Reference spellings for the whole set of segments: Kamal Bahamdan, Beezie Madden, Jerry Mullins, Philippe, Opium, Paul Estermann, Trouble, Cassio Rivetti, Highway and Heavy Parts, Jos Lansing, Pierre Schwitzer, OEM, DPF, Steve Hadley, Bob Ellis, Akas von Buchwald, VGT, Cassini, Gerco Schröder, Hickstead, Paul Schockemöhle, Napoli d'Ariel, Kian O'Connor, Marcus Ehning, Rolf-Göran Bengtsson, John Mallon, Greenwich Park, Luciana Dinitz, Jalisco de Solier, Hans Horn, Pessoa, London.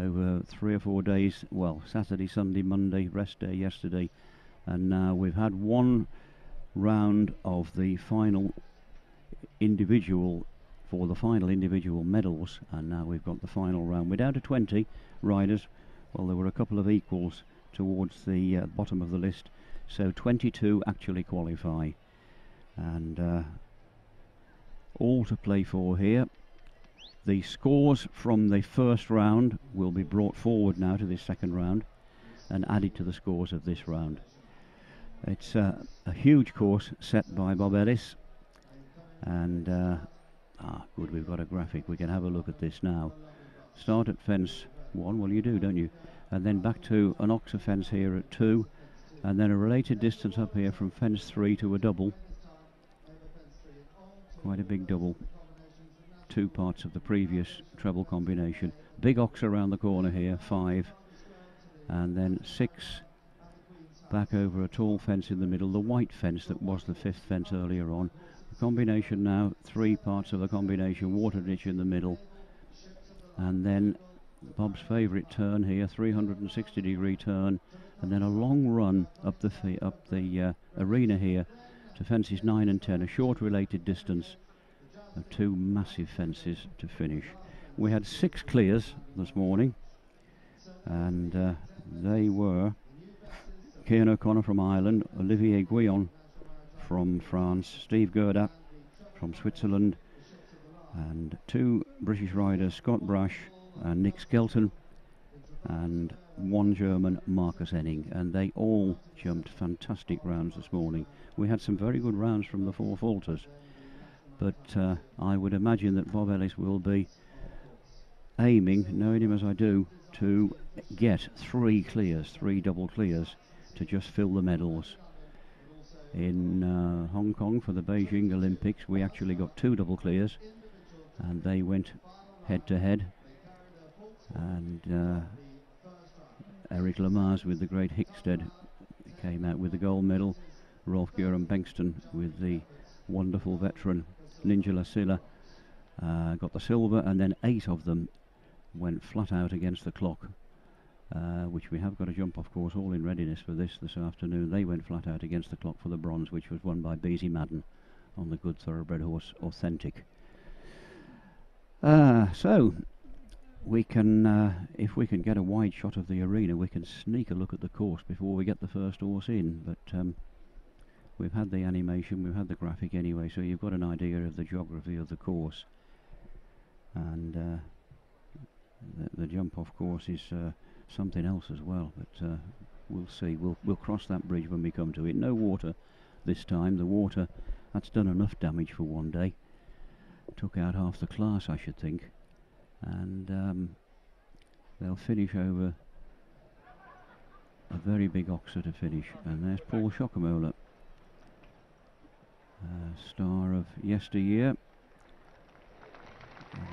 over 3 or 4 days, well, Saturday, Sunday, Monday, rest day yesterday, and now we've had one round of the final individual for the final individual medals, and now we've got the final round. We're down to 20 riders. Well, there were a couple of equals towards the bottom of the list, so 22 actually qualify, and all to play for here. The scores from the first round will be brought forward now to this second round and added to the scores of this round. It's a huge course set by Bob Ellis, and good, we've got a graphic. We can have a look at this now. Start at fence 1, well, you do, don't you? And then back to an oxer fence here at 2, and then a related distance up here from fence 3 to a double. Quite a big double. Two parts of the previous treble combination. Big ox around the corner here, 5, and then 6 back over a tall fence in the middle, the white fence that was the 5th fence earlier on. The combination now, 3 parts of the combination, water ditch in the middle, and then Bob's favourite turn here, 360-degree turn, and then a long run up the arena here to fences 9 and 10, a short related distance of 2 massive fences to finish. We had 6 clears this morning, and they were Kian O'Connor from Ireland, Olivier Guillon from France, Steve Guerdat from Switzerland, and 2 British riders, Scott Brash and Nick Skelton, and 1 German, Marcus Ehning, and they all jumped fantastic rounds this morning. We had some very good rounds from the 4 falters, but I would imagine that Bob Ellis will be aiming, knowing him as I do, to get 3 clears, 3 double clears, to just fill the medals. In Hong Kong for the Beijing Olympics, we actually got 2 double clears, and they went head to head, and Eric Lamaze with the great Hickstead came out with the gold medal, Rolf-Göran Bengtsson with the wonderful veteran Ninja La Silla got the silver, and then 8 of them went flat out against the clock, which we have got a jump off course all in readiness for this afternoon. They went flat out against the clock for the bronze, which was won by Beezie Madden on the good thoroughbred horse Authentic. So we can, if we can get a wide shot of the arena, we can sneak a look at the course before we get the first horse in, but we've had the animation, we've had the graphic anyway, so you've got an idea of the geography of the course. And the jump off course is something else as well, but we'll see. We'll cross that bridge when we come to it. No water this time. The water, that's done enough damage for one day. Took out half the class, I should think. And they'll finish over a very big oxer to finish. And there's Paul Schockemöhle, star of yesteryear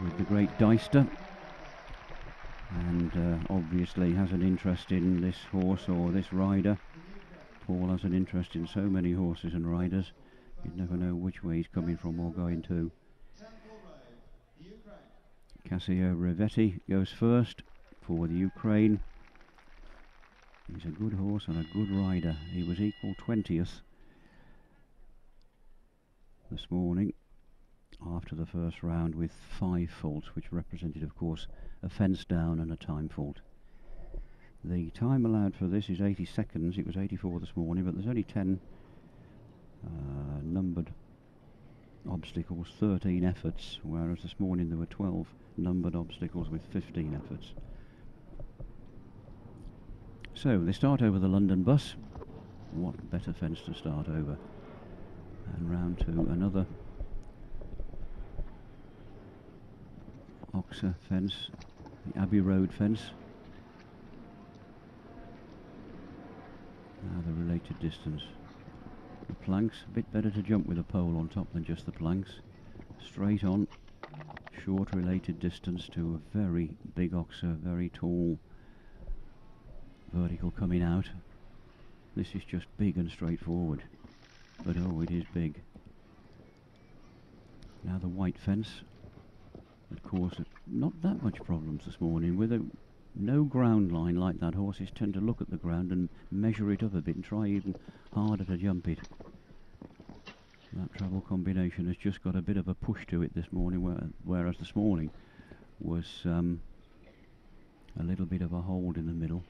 with the great Dicester, and obviously has an interest in this horse or this rider. Paul has an interest in so many horses and riders, you'd never know which way he's coming from or going to. Cassio Rivetti goes first for the Ukraine. He's a good horse and a good rider. He was equal 20th this morning after the first round with 5 faults, which represented of course a fence down and a time fault. The time allowed for this is 80 seconds. It was 84 this morning, but there's only 10 numbered obstacles, 13 efforts, whereas this morning there were 12 numbered obstacles with 15 efforts. So they start over the London bus. What better fence to start over? And round to another oxer fence, the Abbey Road fence. Now the related distance. The planks, a bit better to jump with a pole on top than just the planks. Straight on, short related distance to a very big oxer, very tall vertical coming out. This is just big and straightforward. But oh, it is big. Now the white fence that caused not that much problems this morning, with a no ground line like that. Horses tend to look at the ground and measure it up a bit and try even harder to jump it. That Trouble combination has just got a bit of a push to it this morning, whereas this morning was a little bit of a hold in the middle.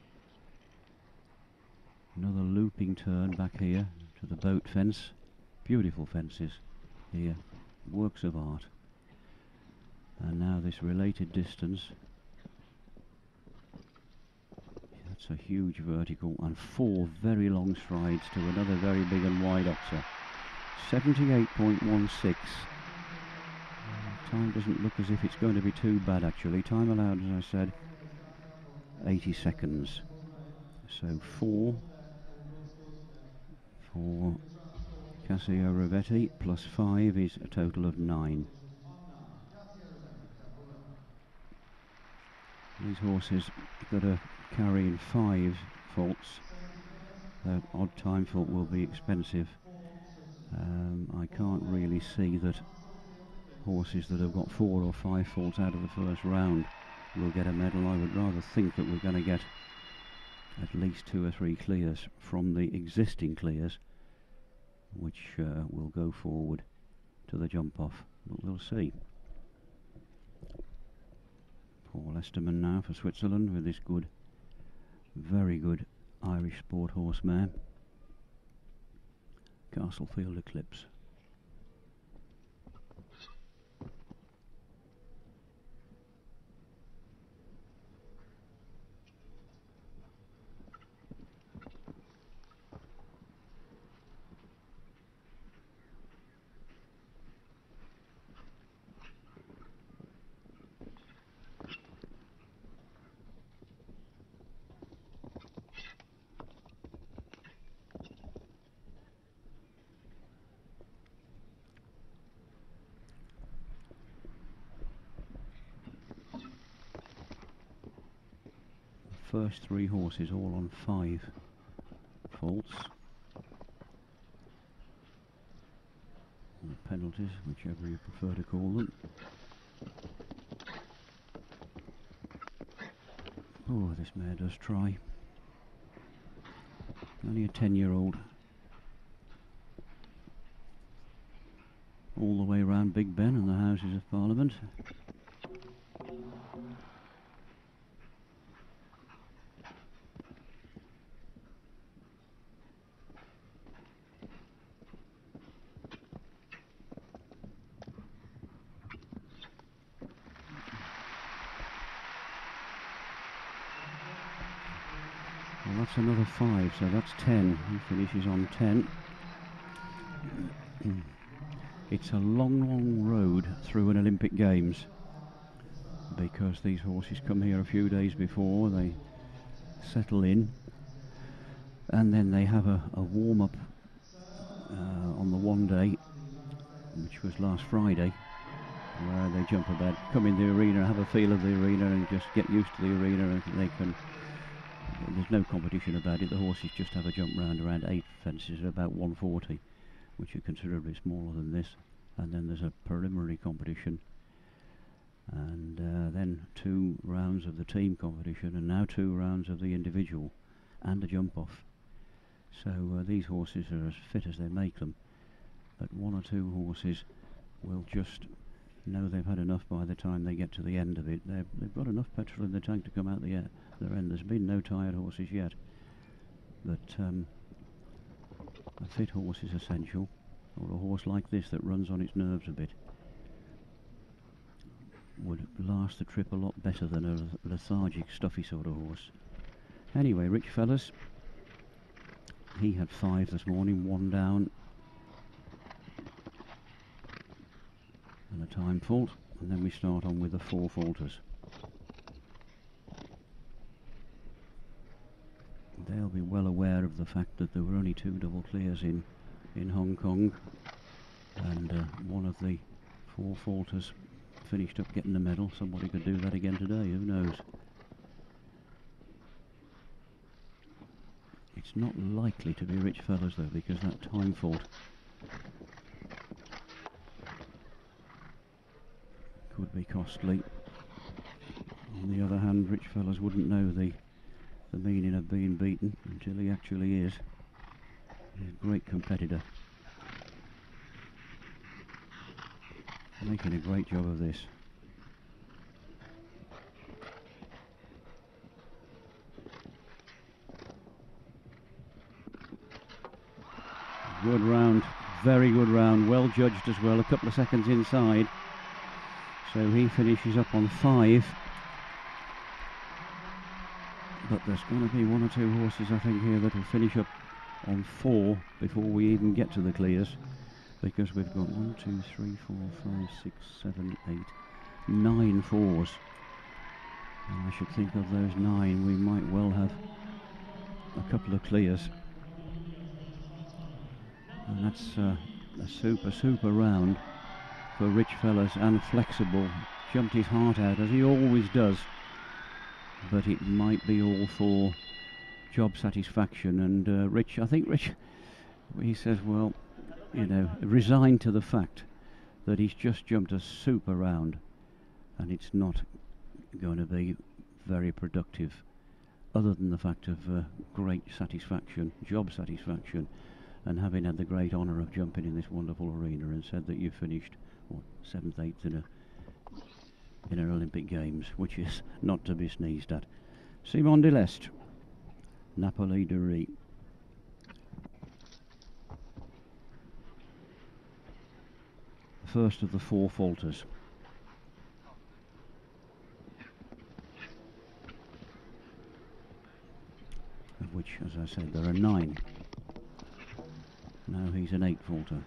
Another looping turn back here to the boat fence. Beautiful fences here, works of art. And now this related distance. That's a huge vertical and four very long strides to another very big and wide oxer. 78.16. Time doesn't look as if it's going to be too bad actually. Time allowed, as I said, 80 seconds. So four for Cassio Rivetti plus five is a total of 9. These horses got to carry in 5 faults. That odd time fault will be expensive. I can't really see that horses that have got 4 or 5 faults out of the first round will get a medal. I would rather think that we're going to get at least 2 or 3 clears from the existing clears, which will go forward to the jump off. But we'll see. Paul Estermann now for Switzerland with this good, very good Irish sport horse mare, Castlefield Eclipse. First 3 horses all on 5 faults. Or penalties, whichever you prefer to call them. Oh, this mare does try. Only a 10-year-old. All the way round Big Ben and the Houses of Parliament. Another 5, so that's 10. He finishes on 10. It's a long, long road through an Olympic Games, because these horses come here a few days before, they settle in, and then they have a warm-up on the one day, which was last Friday, where they jump about, come in the arena, have a feel of the arena and just get used to the arena, and they can. There's no competition about it. The horses just have a jump round around 8 fences at about 140, which are considerably smaller than this. And then there's a preliminary competition, and then 2 rounds of the team competition, and now 2 rounds of the individual and a jump off. So these horses are as fit as they make them, but 1 or 2 horses will just know they've had enough by the time they get to the end of it. They've got enough petrol in the tank to come out the air. Their end. There's been no tired horses yet, but a fit horse is essential, or a horse like this that runs on its nerves a bit would last the trip a lot better than a lethargic, stuffy sort of horse. Anyway, Rich Fellers, he had 5 this morning, 1 down and a time fault, and then we start on with the 4 faulters. They'll be well aware of the fact that there were only 2 double clears in Hong Kong, and one of the 4 faulters finished up getting the medal. Somebody could do that again today, who knows. It's not likely to be Rich Fellers though, because that time fault could be costly. On the other hand, Rich Fellers wouldn't know the meaning of being beaten until he actually is. He's a great competitor. Making a great job of this. Good round, very good round, well judged as well, a couple of seconds inside. So he finishes up on 5. But there's going to be one or two horses, I think, here that will finish up on 4 before we even get to the clears. Because we've got 1, 2, 3, 4, 5, 6, 7, 8, 9 fours. And I should think of those 9, we might well have a couple of clears. And that's a super, super round for Rich Fellers, and Flexible. Jumped his heart out, as he always does. But it might be all for job satisfaction. And Rich, I think Rich, he says, well, you know, resigned to the fact that he's just jumped a super round. And it's not going to be very productive, other than the fact of great satisfaction, job satisfaction. And having had the great honour of jumping in this wonderful arena, and said that you finished 7th, 8th in an Olympic Games, which is not to be sneezed at. Simon Delestre, Napoli d'Ariel. First of the 4 falters. Of which, as I said, there are 9. Now he's an 8 falter.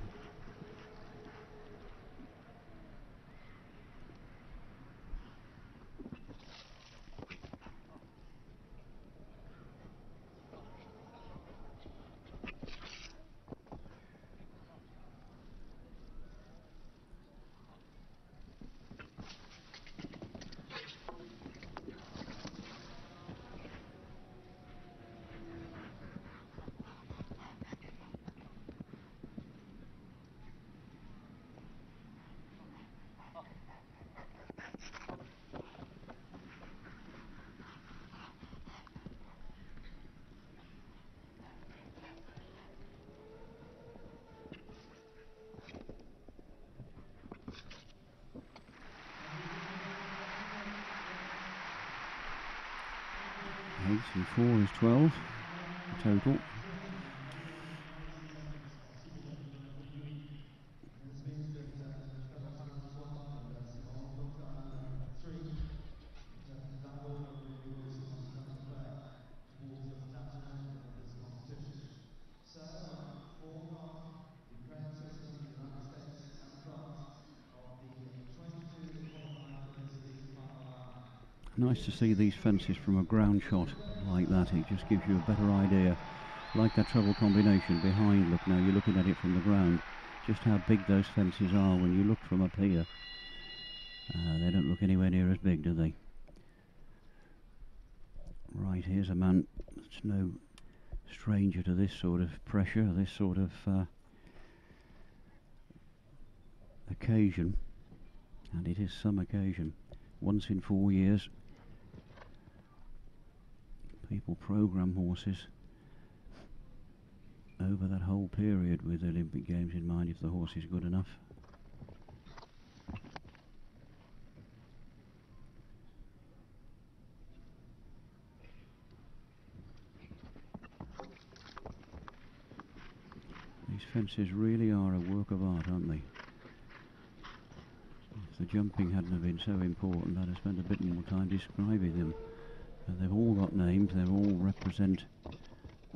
And 4 is 12 total. Nice to see these fences from a ground shot like that. It just gives you a better idea, like that treble combination behind. Look, now you're looking at it from the ground, just how big those fences are. When you look from up here, they don't look anywhere near as big, do they? Right, here's a man that's no stranger to this sort of pressure, this sort of occasion, and it is some occasion. Once in 4 years, people program horses over that whole period with the Olympic Games in mind, if the horse is good enough. These fences really are a work of art, aren't they? If the jumping hadn't have been so important, I'd have spent a bit more time describing them. They've all got names, they all represent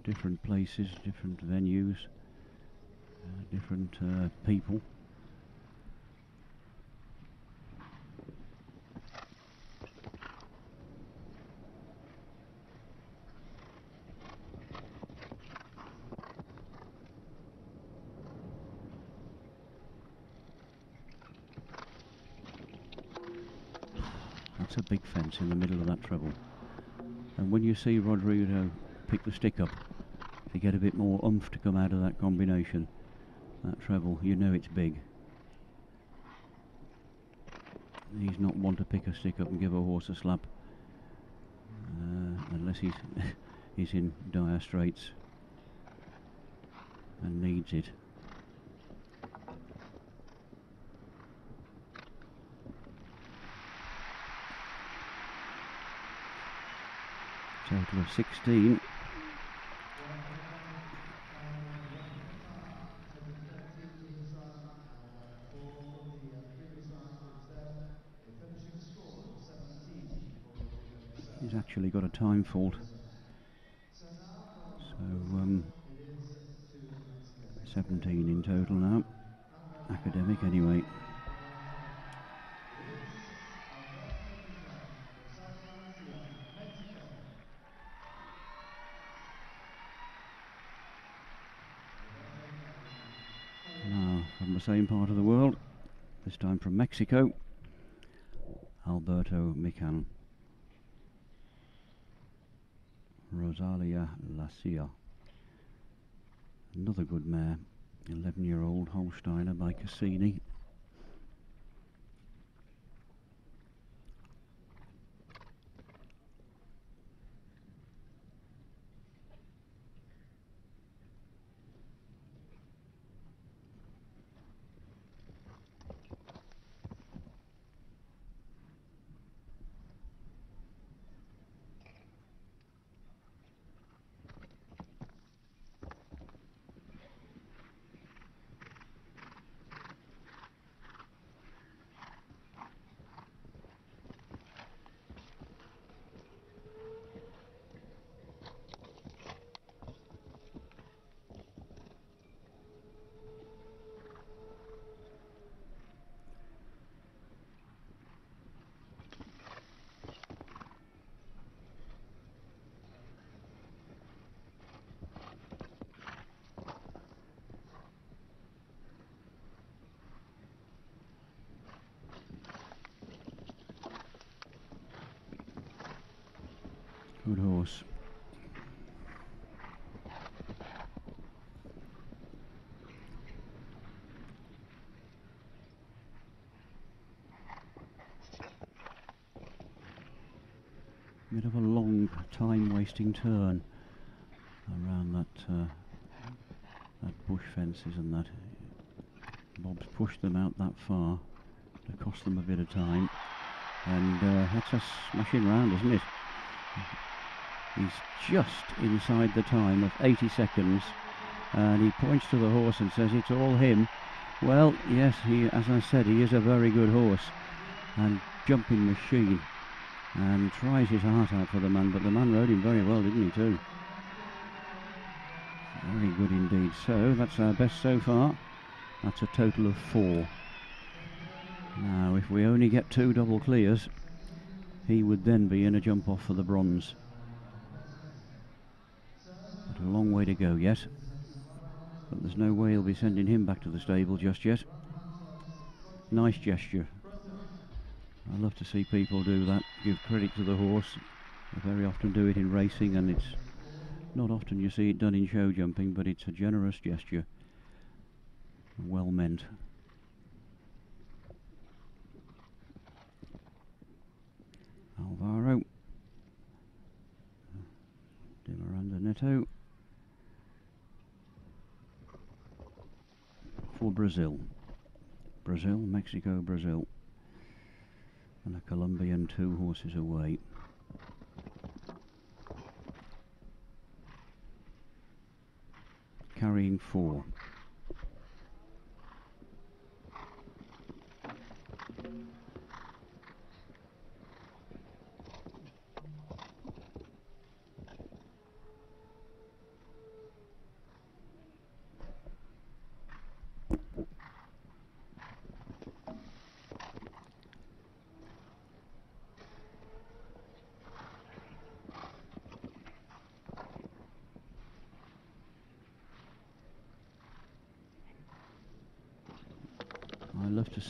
different places, different venues, different people. That's a big fence in the middle of that treble. And when you see Rodrigo pick the stick up, to get a bit more oomph to come out of that combination, that treble, you know it's big. He's not one to pick a stick up and give a horse a slap. as he's he's in dire straits and needs it. Total of 16. He's actually got a time fault, so 17 in total now. Academic anyway. Same part of the world, this time from Mexico, Alberto Michán, Rosalia La Silla. Another good mare, 11-year-old Holsteiner by Cassini. Good horse. Bit of a long time-wasting turn around that bush fences and that. Bob's pushed them out that far to cost them a bit of time, and that's a smashing round, isn't it? He's just inside the time of 80 seconds, and he points to the horse and says it's all him. Well, yes, he, as I said, he is a very good horse and jumping machine, and tries his heart out for the man, but the man rode him very well, didn't he, too? Very good indeed. So that's our best so far. That's a total of 4. Now, if we only get 2 double clears, he would then be in a jump off for the bronze. A long way to go yet, but there's no way he'll be sending him back to the stable just yet. Nice gesture. I love to see people do that, give credit to the horse. They very often do it in racing, and it's not often you see it done in show jumping, but it's a generous gesture, well meant. Alvaro de Miranda Neto for Brazil. Brazil, Mexico, Brazil. And a Colombian 2 horses away. Carrying 4.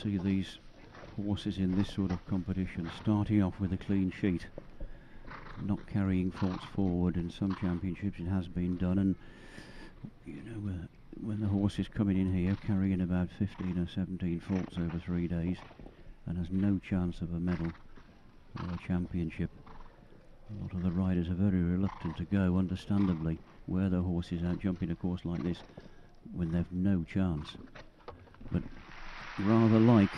See these horses in this sort of competition starting off with a clean sheet, not carrying faults forward. In some championships it has been done, and you know, when the horse is coming in here carrying about 15 or 17 faults over 3 days and has no chance of a medal or a championship, a lot of the riders are very reluctant reluctant to go, understandably, where the horses out jumping a course like this when they've no chance. But rather like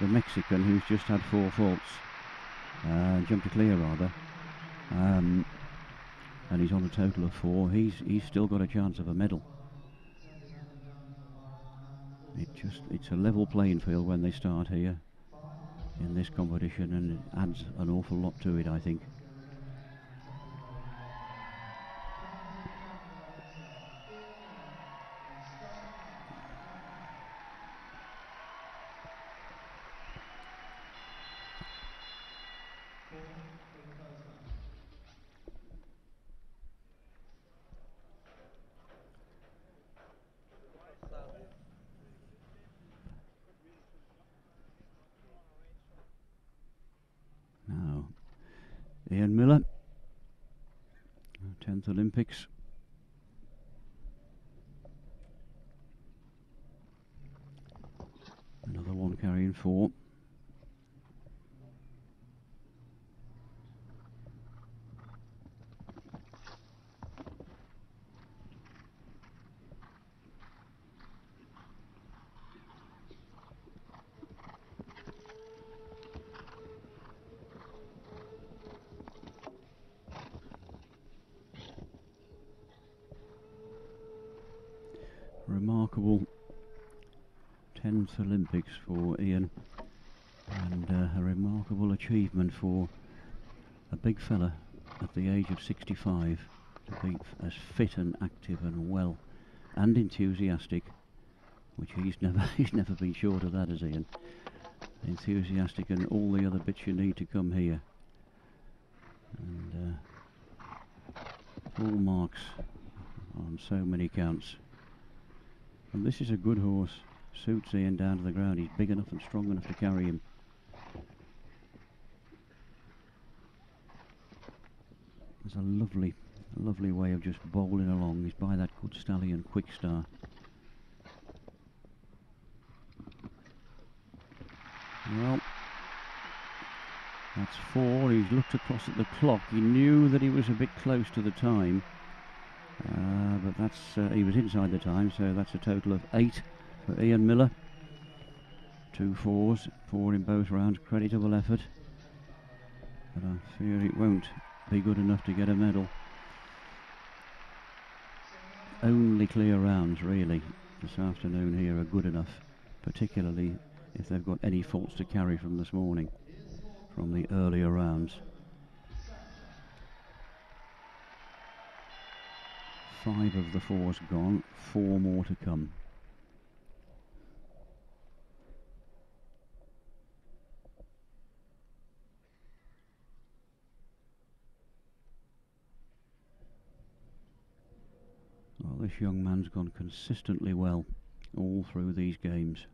the Mexican who's just had four faults, jumped a clear rather, and he's on a total of four. He's still got a chance of a medal. It's a level playing field when they start here in this competition, and it adds an awful lot to it, I think. Olympics. Another one carrying four. Olympics for Ian, and a remarkable achievement for a big fella at the age of 65 to be as fit and active and well and enthusiastic, which he's never been short of that, as Ian. Enthusiastic and all the other bits you need to come here, and full marks on so many counts. And this is a good horse. Suits Ian down to the ground. He's big enough and strong enough to carry him. There's a lovely way of just bowling along. He's by that good stallion Quick Star. Well, that's four. He's looked across at the clock. He knew that he was a bit close to the time, but that's he was inside the time, so that's a total of 8 for Ian Miller. 2 fours, 4 in both rounds, creditable effort, but I fear it won't be good enough to get a medal. Only clear rounds really this afternoon here are good enough, particularly if they've got any faults to carry from this morning, from the earlier rounds. 5 of the 4s gone, 4 more to come. This young man's gone consistently well all through these games.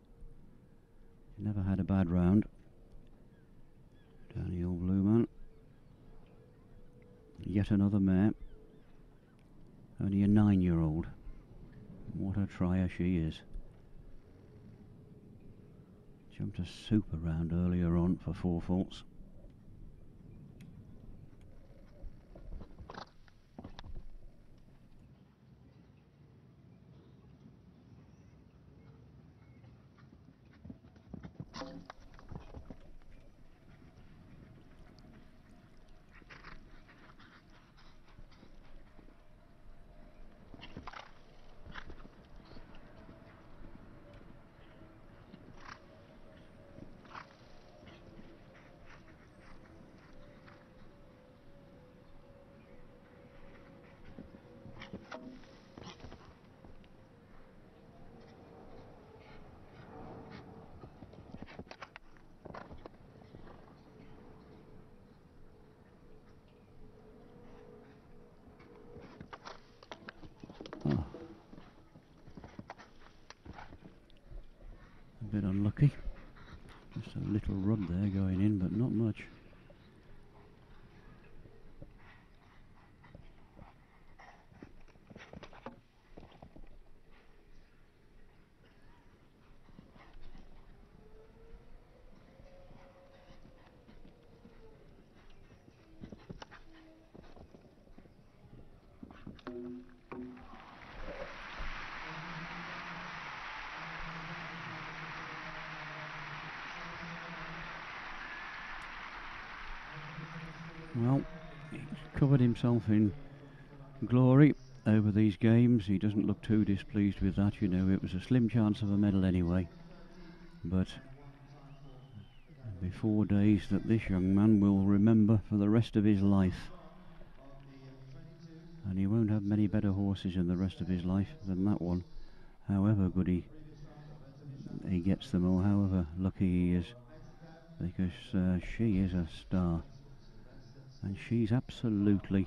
Never had a bad round. Daniel Blueman. Yet another mare. Only a 9-year-old. What a trier she is. Jumped a super round earlier on for 4 faults. Bit unlucky, just a little rub there going in, but not much. Well, he's covered himself in glory over these games. He doesn't look too displeased with that. You know, it was a slim chance of a medal anyway. But it'll be 4 days that this young man will remember for the rest of his life. And he won't have many better horses in the rest of his life than that one, however good he gets them or however lucky he is, because she is a star. And she's absolutely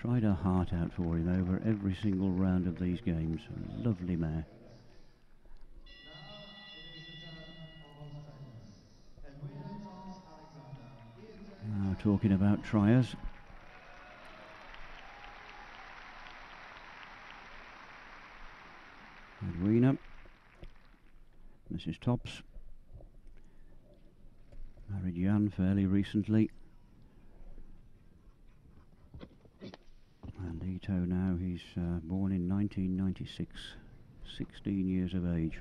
tried her heart out for him over every single round of these games. Lovely mare. Now talking about triers. Edwina, Mrs. Topps, married Jan fairly recently. And Ito now, he's born in 1996, 16 years of age.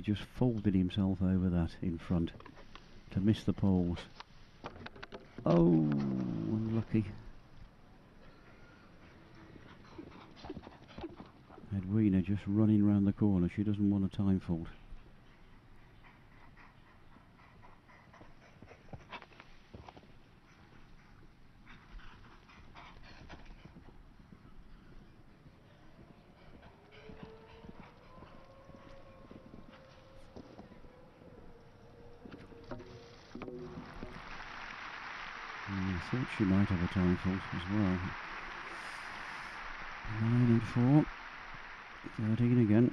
Just folded himself over that in front to miss the poles. Oh, unlucky. Edwina just running round the corner. She doesn't want a time fault. She might have a time fault as well. 9 and 4. 13 again.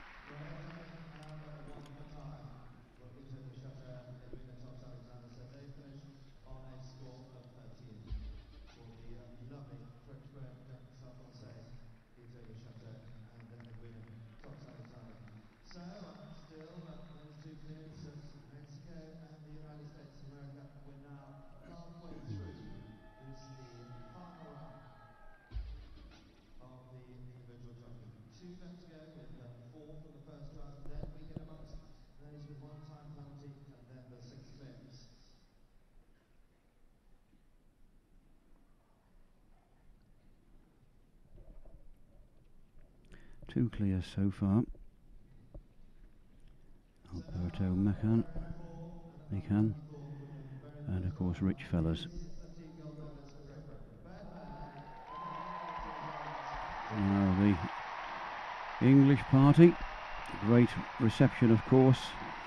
Two clear so far. Alberto Michán, and of course Rich Fellers. Now the English party, great reception of course,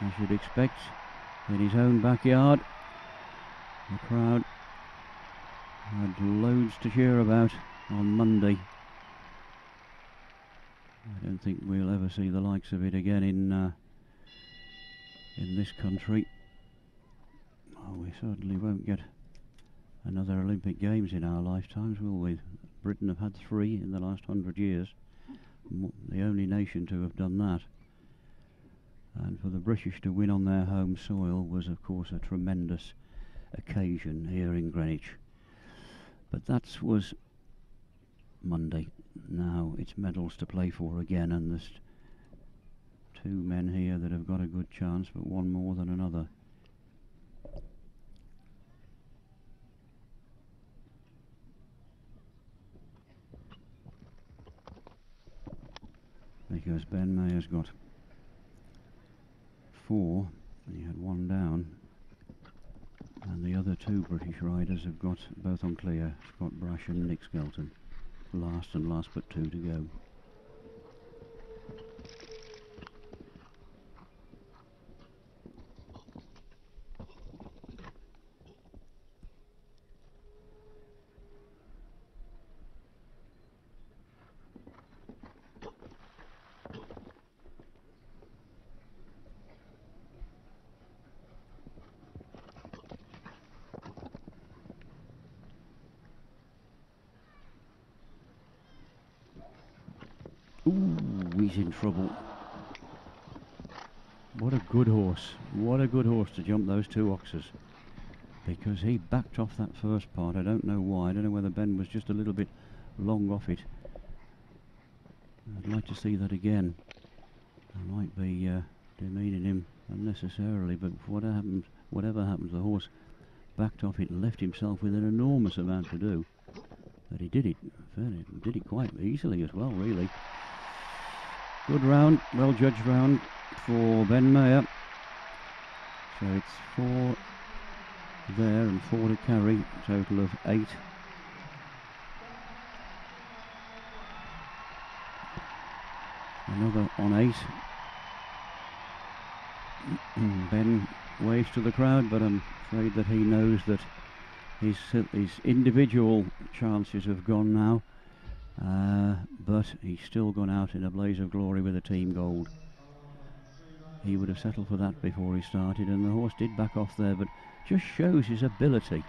as you'd expect, in his own backyard. The crowd had loads to cheer about on Monday. I don't think we'll ever see the likes of it again in this country. Oh, we certainly won't get another Olympic Games in our lifetimes, will we? Britain have had 3 in the last 100 years. The only nation to have done that. And for the British to win on their home soil was, of course, a tremendous occasion here in Greenwich. But that was Monday. Now it's medals to play for again, and there's 2 men here that have got a good chance, but one more than another. Because Ben Maher's got 4, and he had 1 down, and the other 2 British riders have got both on clear, Scott Brash and Nick Skelton. Last and last but 2 to go. Ooh, he's in trouble. What a good horse. What a good horse to jump those two oxes. Because he backed off that first part. I don't know why. I don't know whether Ben was just a little bit long off it. I'd like to see that again. I might be demeaning him unnecessarily, but whatever happens, the horse backed off it and left himself with an enormous amount to do. But he did it. Fairly, did it quite easily as well, really. Good round, well judged round for Ben Maher. So it's 4 there and 4 to carry, total of 8. Another on 8. Ben waves to the crowd, but I'm afraid that he knows that his individual chances have gone now, but he's still gone out in a blaze of glory with a team gold. He would have settled for that before he started, and the horse did back off there, but just shows his ability,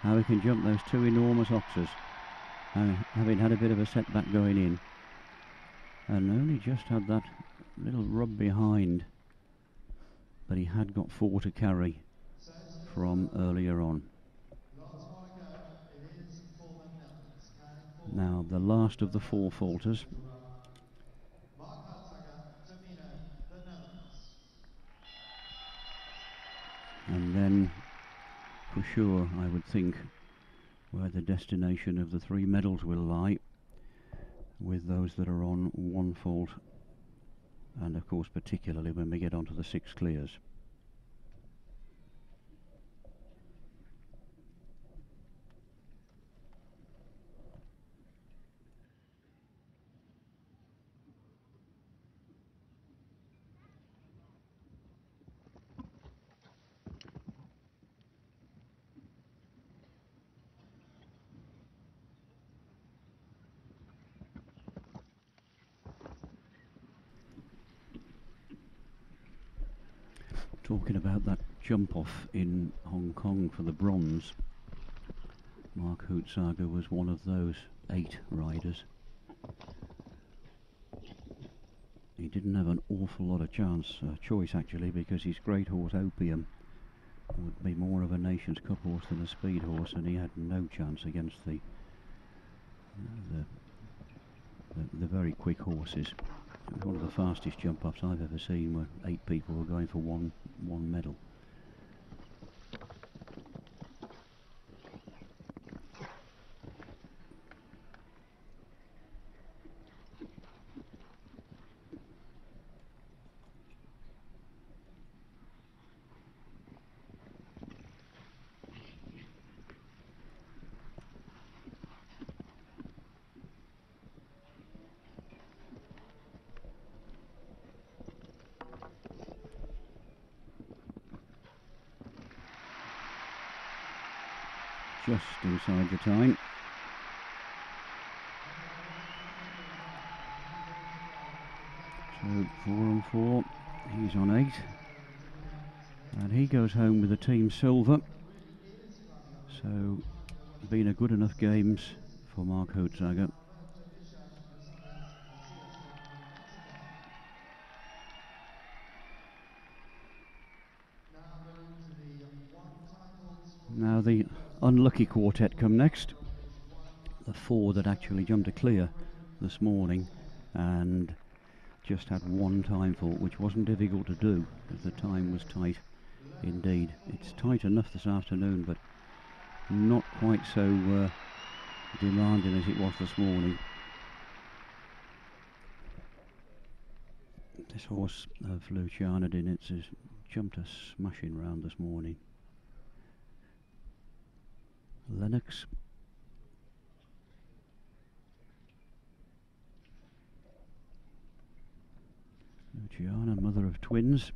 how he can jump those two enormous oxes, having had a bit of a setback going in, and only just had that little rub behind. But he had got 4 to carry from earlier on. Now the last of the 4 falters. And then, for sure, I would think, where the destination of the 3 medals will lie, with those that are on 1 fault, and of course particularly when we get onto the 6 clears. Talking about that jump off in Hong Kong for the bronze, Mark Houtzager was one of those 8 riders. He didn't have an awful lot of choice actually, because his great horse Opium would be more of a Nations Cup horse than a speed horse, and he had no chance against the very quick horses. One of the fastest jump ups I've ever seen, where 8 people were going for one medal. Just inside the time. So 4 on 4, he's on 8, and he goes home with the team silver. So been a good enough games for Mark Houtzager. Now the unlucky quartet come next, the 4 that actually jumped a clear this morning and just had 1 time fault, which wasn't difficult to do as the time was tight indeed. It's tight enough this afternoon, but not quite so demanding as it was this morning. This horse of Luciana Dinitz has jumped a smashing round this morning. Lennox. Luciana, mother of twins.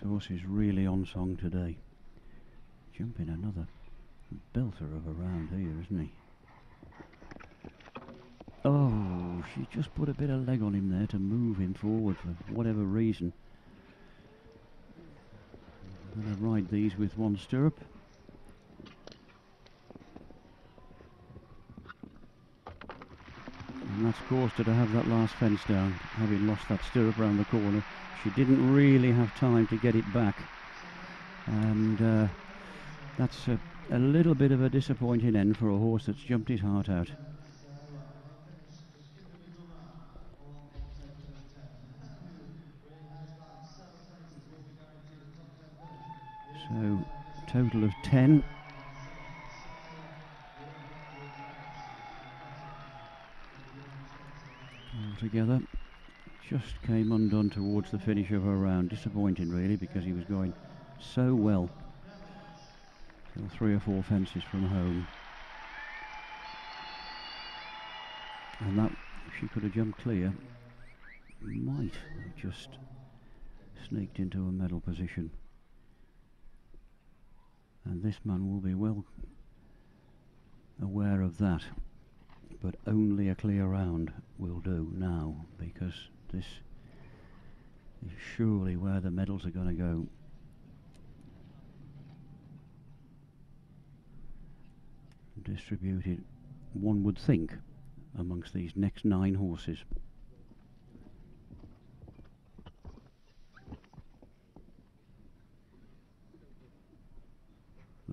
This horse is really on song today. Jumping another belter of a round here, isn't he? Oh, she just put a bit of leg on him there to move him forward for whatever reason. I'm going to ride these with one stirrup. And that's caused her to have that last fence down, having lost that stirrup round the corner. She didn't really have time to get it back. And that's a little bit of a disappointing end for a horse that's jumped his heart out. So, total of 10. Altogether, just came undone towards the finish of her round. Disappointing, really, because he was going so well. Still 3 or 4 fences from home. And that, if she could have jumped clear, might have just sneaked into a medal position. And this man will be well aware of that, but only a clear round will do now, because this is surely where the medals are going to go. Distributed, one would think, amongst these next 9 horses.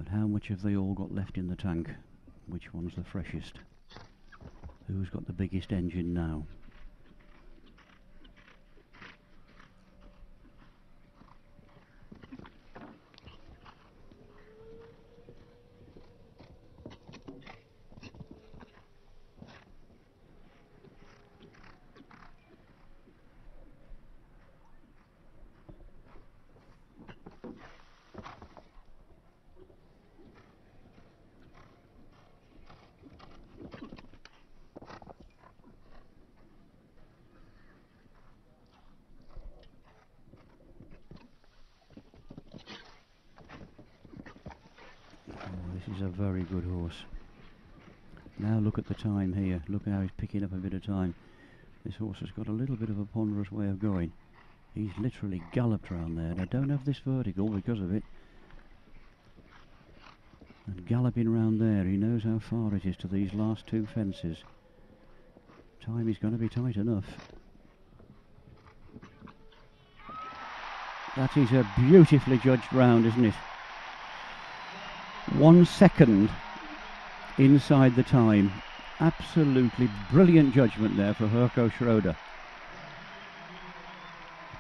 How much have they all got left in the tank? Which one's the freshest? Who's got the biggest engine now? A very good horse. Now look at the time here. Look how he's picking up a bit of time. This horse has got a little bit of a ponderous way of going. He's literally galloped round there. And I don't have this vertical because of it. And galloping round there, he knows how far it is to these last 2 fences. Time is going to be tight enough. That is a beautifully judged round, isn't it? 1 second inside the time. Absolutely brilliant judgment there for Gerco Schröder.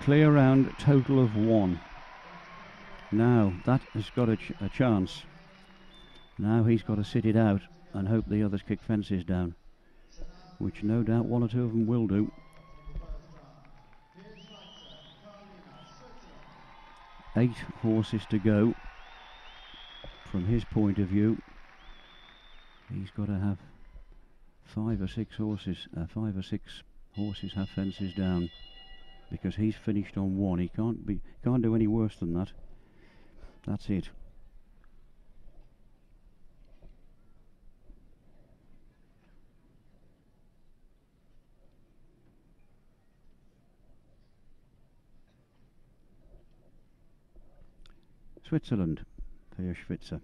Clear round, total of 1. Now that has got a chance. Now he's got to sit it out and hope the others kick fences down, which no doubt 1 or 2 of them will do. Eight horses to go. From his point of view, he's got to have 5 or 6 horses. 5 or 6 horses have fences down, because he's finished on 1. He can't do any worse than that. That's it. Switzerland. Pierre Schwitzer.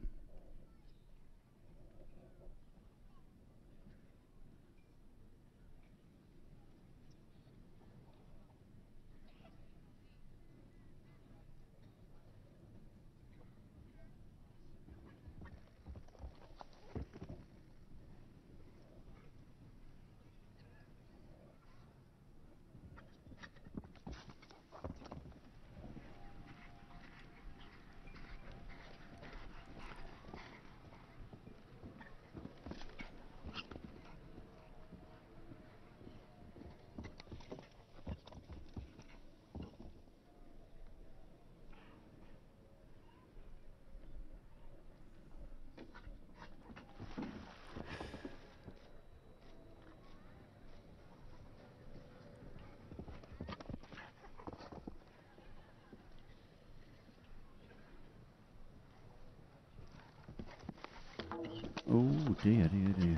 dear, dear, dear.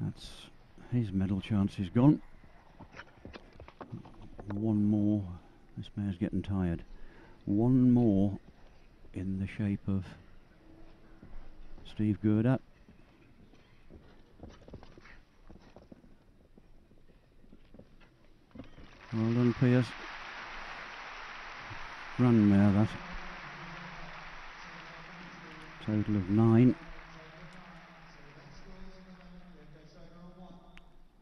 That's his medal chance is gone. One more. This mare's getting tired. One more in the shape of Steve Guerdat. Well done, Pierce. Grand mare, that. Total of 9.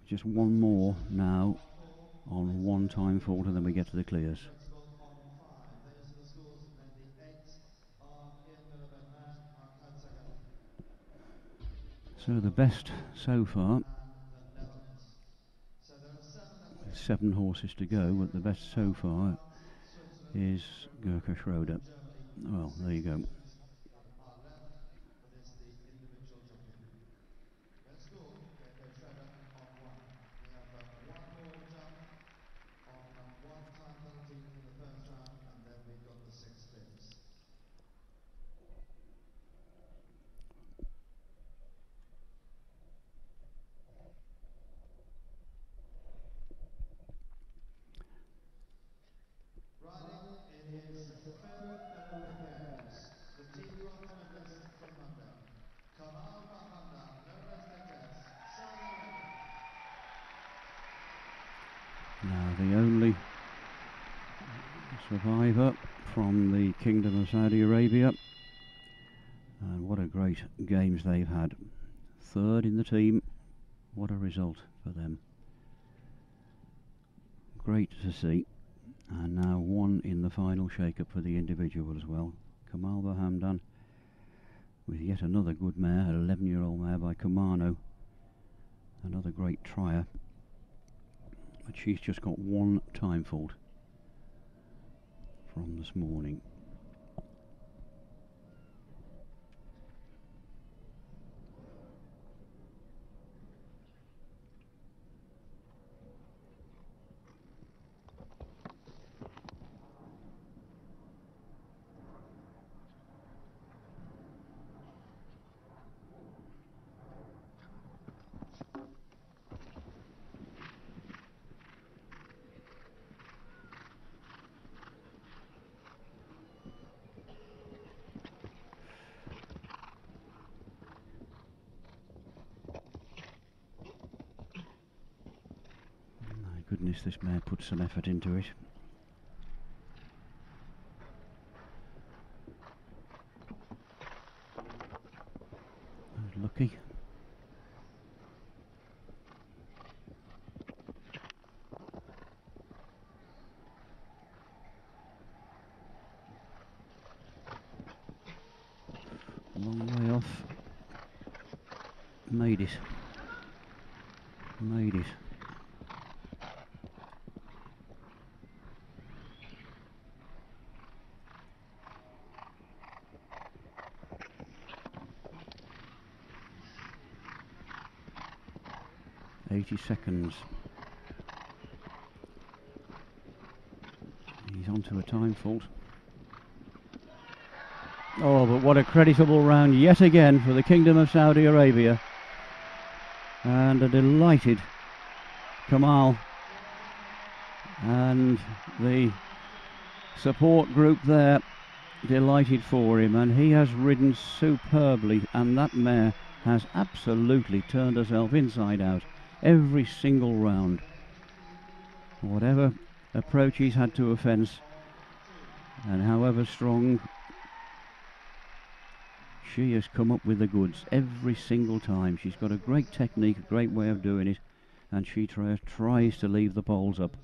Just one more now on one time fault, and then we get to the clears. So the best so far, with 7 horses to go, but the best so far is Gerco Schröder. Well, there you go. Kingdom of Saudi Arabia, and what a great games they've had. 3rd in the team, what a result for them. Great to see. And now 1 in the final shake-up for the individual as well. Kamal Bahamdan with yet another good mare, an 11-year-old mare by Kumano, another great trier, but she's just got 1 time fault from this morning. This mare puts some effort into it. Lucky. Long way off. Made it. Made it. Seconds. He's onto a time fault. Oh, but what a creditable round yet again for the Kingdom of Saudi Arabia, and a delighted Kamal and the support group there delighted for him, and he has ridden superbly, and that mare has absolutely turned herself inside out every single round. Whatever approach he's had to a fence, and however strong, she has come up with the goods every single time. She's got a great technique, a great way of doing it, and she tries to leave the poles up.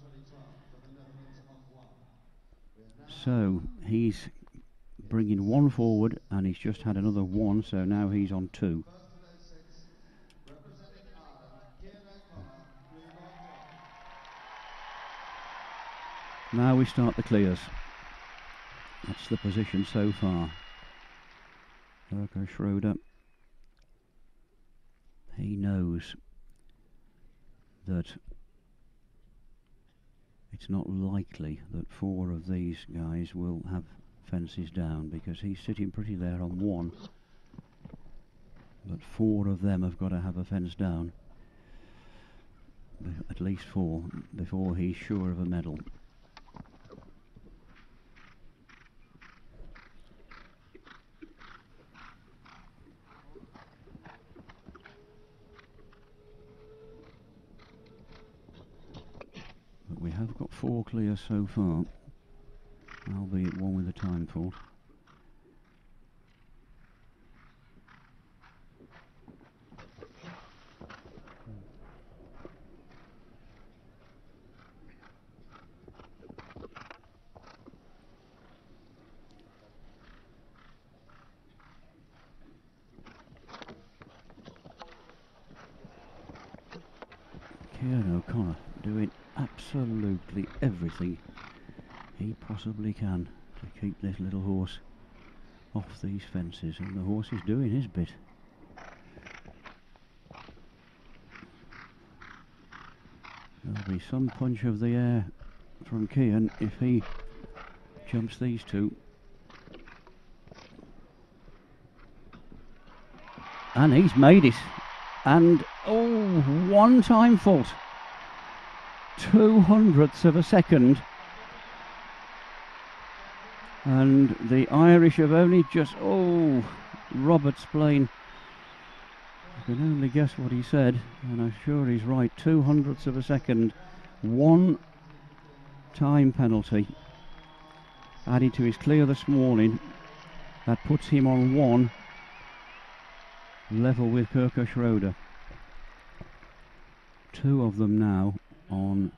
So he's bringing 1 forward, and he's just had another 1, so now he's on 2. Now we start the clears. That's the position so far. Gerco Schröder. He knows that it's not likely that four of these guys will have fences down, because he's sitting pretty there on one, but four of them have got to have a fence down, at least four, before he's sure of a medal. But we have got four clear so far, albeit one with a time fault. Absolutely everything he possibly can to keep this little horse off these fences, and the horse is doing his bit. There'll be some punch of the air from Kian if he jumps these two. And he's made it. And oh, one time fault. 0.02 of a second, and the Irish have only just, oh, Robert's plane, I can only guess what he said, and I'm sure he's right. 0.02 of a second, one time penalty added to his clear this morning, that puts him on one level with Gerco Schröder. Two of them now on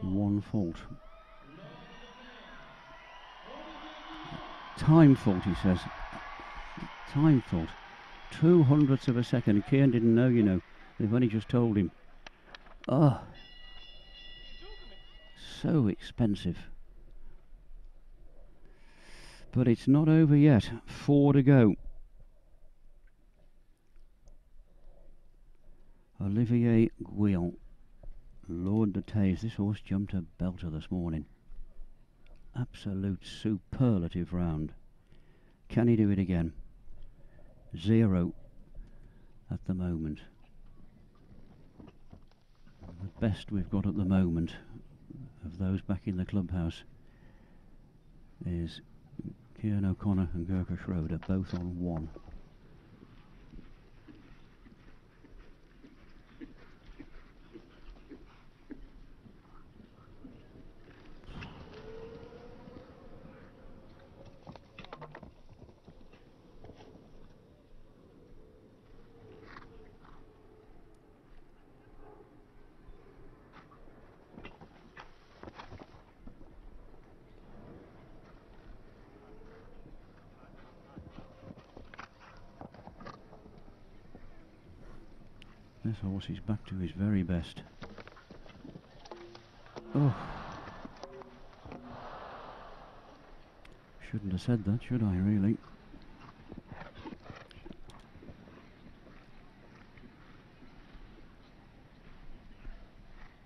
one fault. Time fault, he says. Time fault. 0.02 of a second. Kian didn't know, you know. They've only just told him. Oh, so expensive. But it's not over yet. Four to go. Olivier Guillon. Lord de Taze, this horse jumped a belter this morning. Absolute superlative round. Can he do it again? 0 at the moment. The best we've got at the moment of those back in the clubhouse is Kian O'Connor and Gerco Schröder, both on one. This horse is back to his very best. Oh, shouldn't have said that, should I, really?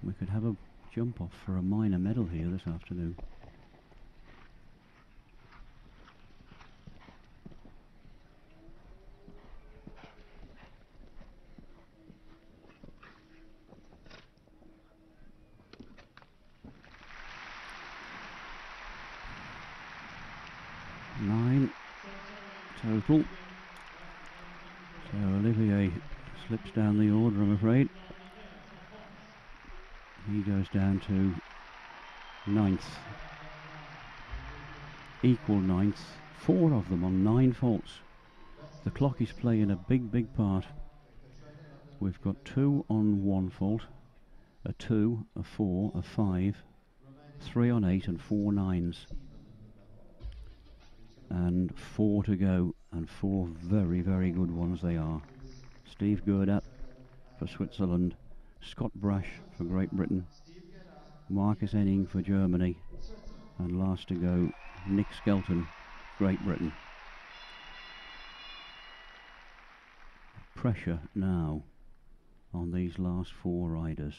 We could have a jump off for a minor medal here this afternoon. So Olivier slips down the order, I'm afraid. He goes down to 9th. Equal 9th. Four of them on 9 faults. The clock is playing a big, big part. We've got 2 on 1 fault, a 2, a 4, a 5, 3 on 8 and 4 nines. And 4 to go, and 4 very, very good ones they are. Steve Guerdat for Switzerland, Scott Brash for Great Britain, Marcus Ehning for Germany, and last to go, Nick Skelton, Great Britain. Pressure now on these last 4 riders,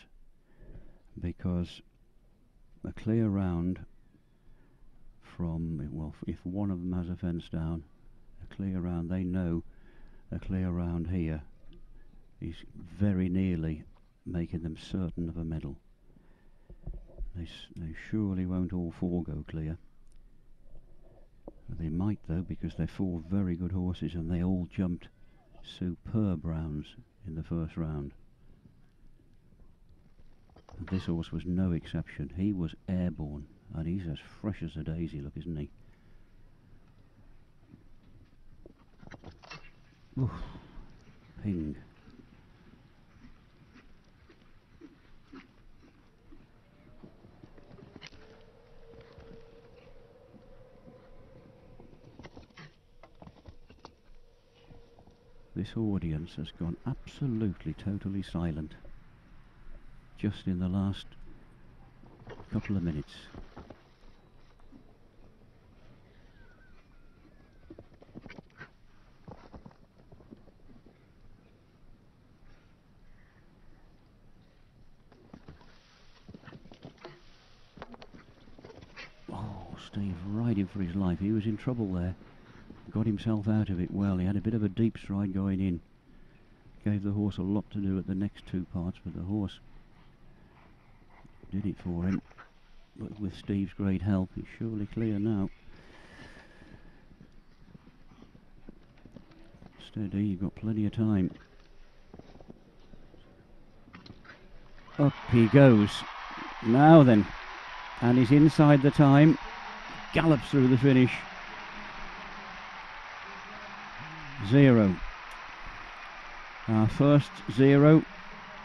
because a clear round from, well, if one of them has a fence down, a clear round, they know a clear round here is very nearly making them certain of a medal. They surely won't all four go clear. They might though, because they're four very good horses and they all jumped superb rounds in the first round. And this horse was no exception. He was airborne, and he's as fresh as a daisy, look, isn't he? Oof. Ping. This audience has gone absolutely, totally silent just in the last couple of minutes. Oh, Steve riding for his life. He was in trouble there. Got himself out of it well. He had a bit of a deep stride going in. Gave the horse a lot to do at the next two parts, but the horse did it for him. But with Steve's great help, it's surely clear now. Steady, you've got plenty of time. Up he goes. Now then. And he's inside the time. Gallops through the finish. 0. Our first 0.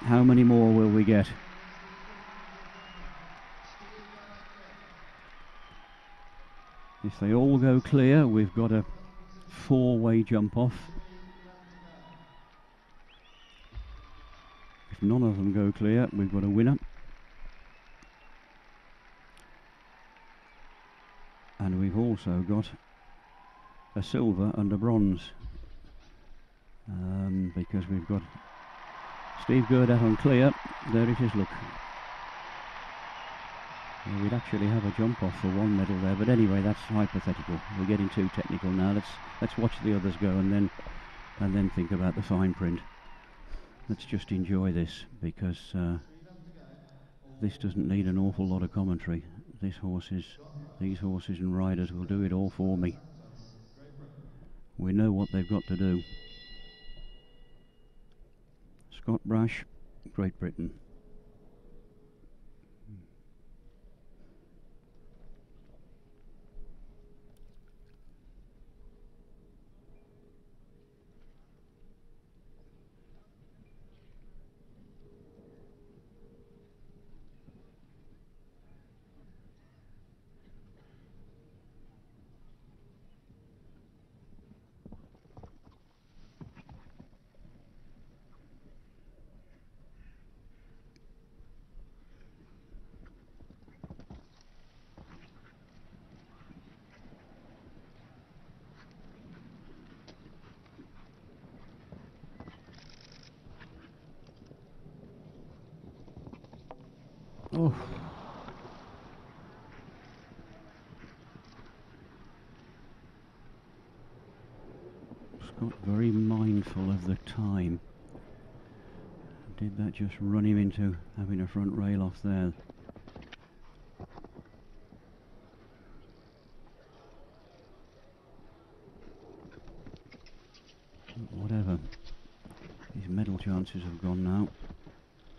How many more will we get? If they all go clear, we've got a four-way jump off. If none of them go clear, we've got a winner. And we've also got a silver and a bronze. Because we've got Steve Guerdat on clear. There it is, look. Well, we'd actually have a jump off for one medal there, but anyway, that's hypothetical. We're getting too technical now. Let's watch the others go and then think about the fine print. Let's just enjoy this, because this doesn't need an awful lot of commentary. These horses and riders will do it all for me. We know what they've got to do. Scott Brash, Great Britain. Oh. Scott very mindful of the time. Did that just run him into having a front rail off there? Whatever. His medal chances have gone now.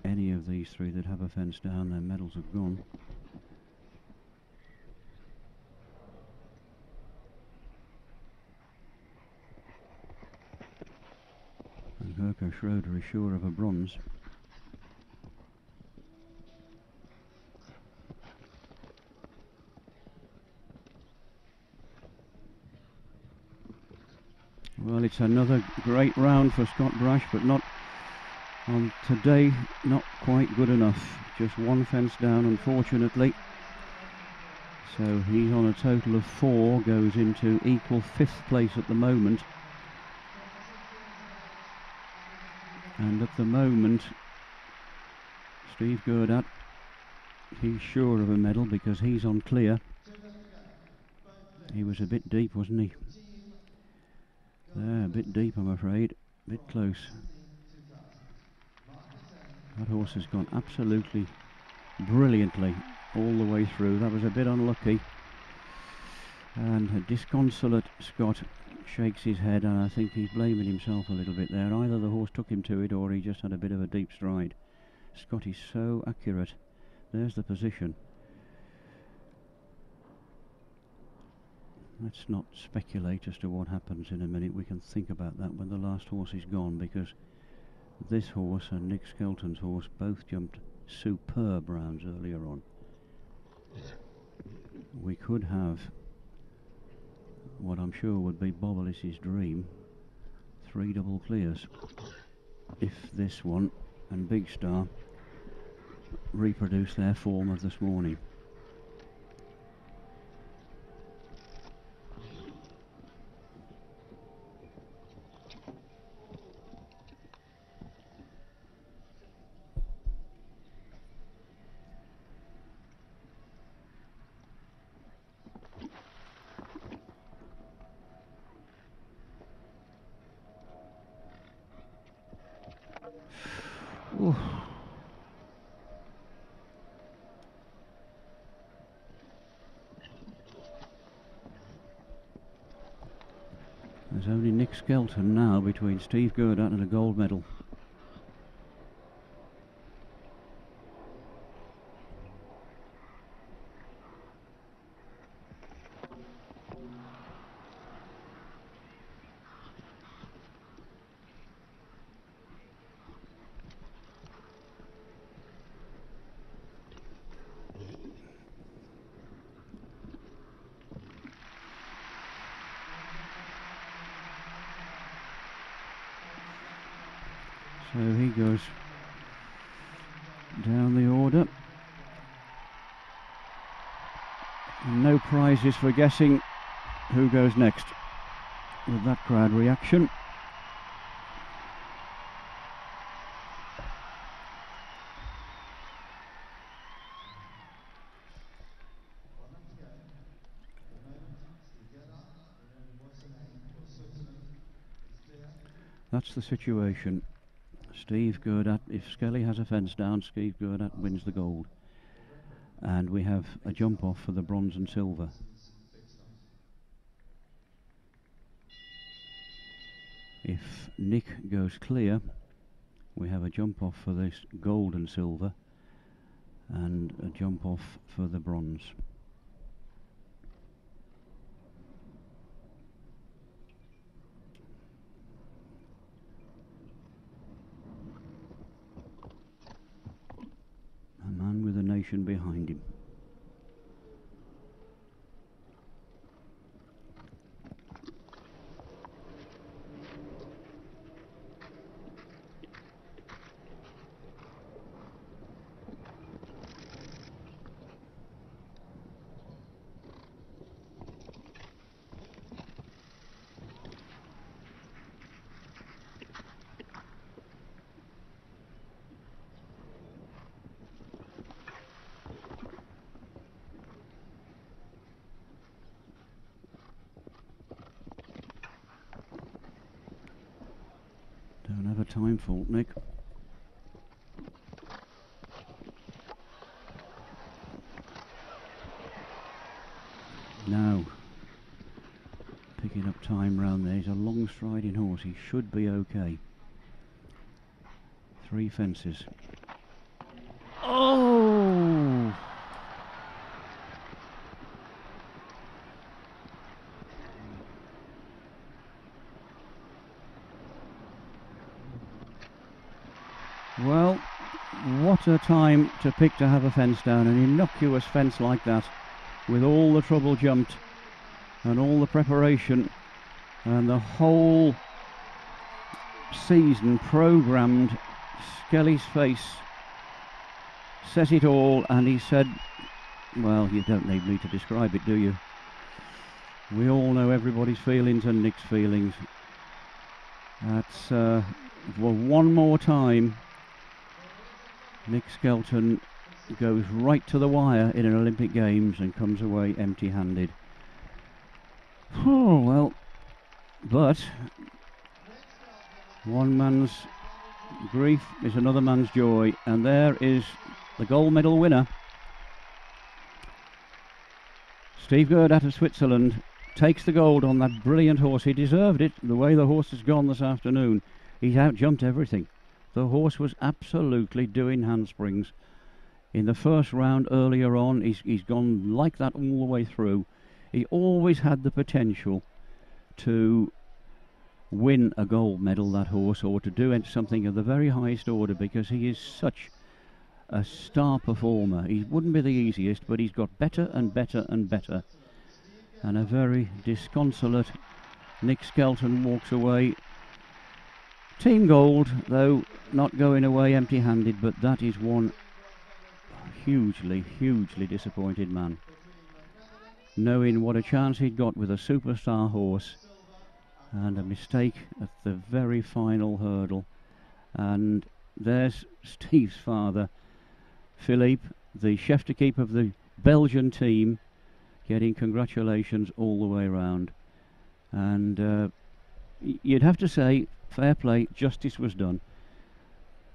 Any of these three that have a fence down, their medals have gone. And Gerco Schröder is sure of a bronze. Well, it's another great round for Scott Brash, but not on today, not quite good enough. Just one fence down, unfortunately. So he's on a total of 4, goes into equal 5th place at the moment. And at the moment, Steve Guerdat he's sure of a medal because he's on clear. He was a bit deep, wasn't he? There, a bit deep, I'm afraid. A bit close. That horse has gone absolutely brilliantly all the way through. That was a bit unlucky. And a disconsolate Scott shakes his head, and I think he's blaming himself a little bit there. Either the horse took him to it or he just had a bit of a deep stride. Scott is so accurate. There's the position. Let's not speculate as to what happens in a minute. We can think about that when the last horse is gone, because this horse and Nick Skelton's horse both jumped superb rounds earlier on. We could have what I'm sure would be Bob Ellis's dream, 3 double clears, if this one and Big Star reproduce their form of this morning. There's only Nick Skelton now between Steve Guerdat and a gold medal. So he goes down the order. And no prizes for guessing who goes next with that crowd reaction. That's the situation. Steve Guerdat, if Skelly has a fence down, Steve Guerdat wins the gold. And we have a jump off for the bronze and silver. If Nick goes clear, we have a jump off for this gold and silver and a jump off for the bronze. Behind him. Time fault, Nick. Now, picking up time round there. He's a long striding horse. He should be okay. 3 fences. Oh! Well, what a time to pick to have a fence down. An innocuous fence like that, with all the trouble jumped and all the preparation and the whole season programmed. Skelly's face says it all, and he said, well, you don't need me to describe it, do you? We all know everybody's feelings and Nick's feelings. That's, well, one more time Nick Skelton goes right to the wire in an Olympic Games and comes away empty-handed. Oh, well, but one man's grief is another man's joy, and there is the gold medal winner. Steve Guerdat of Switzerland takes the gold on that brilliant horse. He deserved it, the way the horse has gone this afternoon. He's outjumped everything. The horse was absolutely doing handsprings. In the first round earlier on, he's gone like that all the way through. He always had the potential to win a gold medal, that horse, or to do something of the very highest order, because he is such a star performer. He wouldn't be the easiest, but he's got better and better and better. And a very disconsolate Nick Skelton walks away. Team gold, though not going away empty-handed, but that is one hugely, hugely disappointed man, knowing what a chance he'd got with a superstar horse, and a mistake at the very final hurdle. And there's Steve's father, Philippe, the chef de keep of the Belgian team, getting congratulations all the way round. And you'd have to say, fair play, justice was done.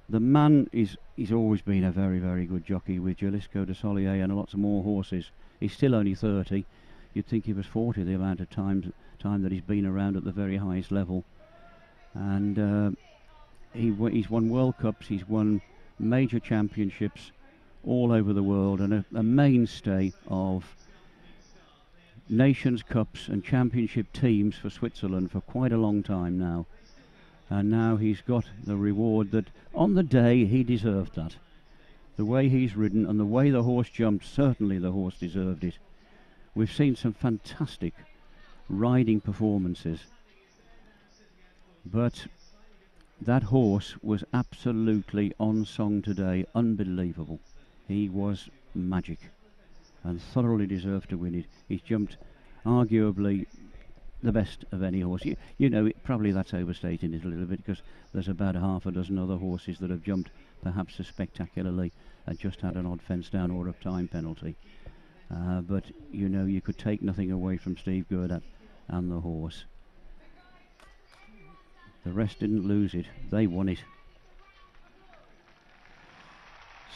The man he's always been a very, very good jockey with Jalisco de Solier and lots of more horses. He's still only 30. You'd think he was 40, the amount of time that he's been around at the very highest level. And he's won World Cups, he's won major championships all over the world, and a mainstay of Nations Cups and championship teams for Switzerland for quite a long time now. And now he's got the reward that, on the day, he deserved that. The way he's ridden and the way the horse jumped, certainly the horse deserved it. We've seen some fantastic riding performances, but that horse was absolutely on song today. Unbelievable. He was magic and thoroughly deserved to win it. He's jumped arguably the best of any horse. You know, probably that's overstating it a little bit, because there's about half a dozen other horses that have jumped perhaps as spectacularly and just had an odd fence down or a time penalty. But, you know, you could take nothing away from Steve Guerdat and the horse. The rest didn't lose it. They won it.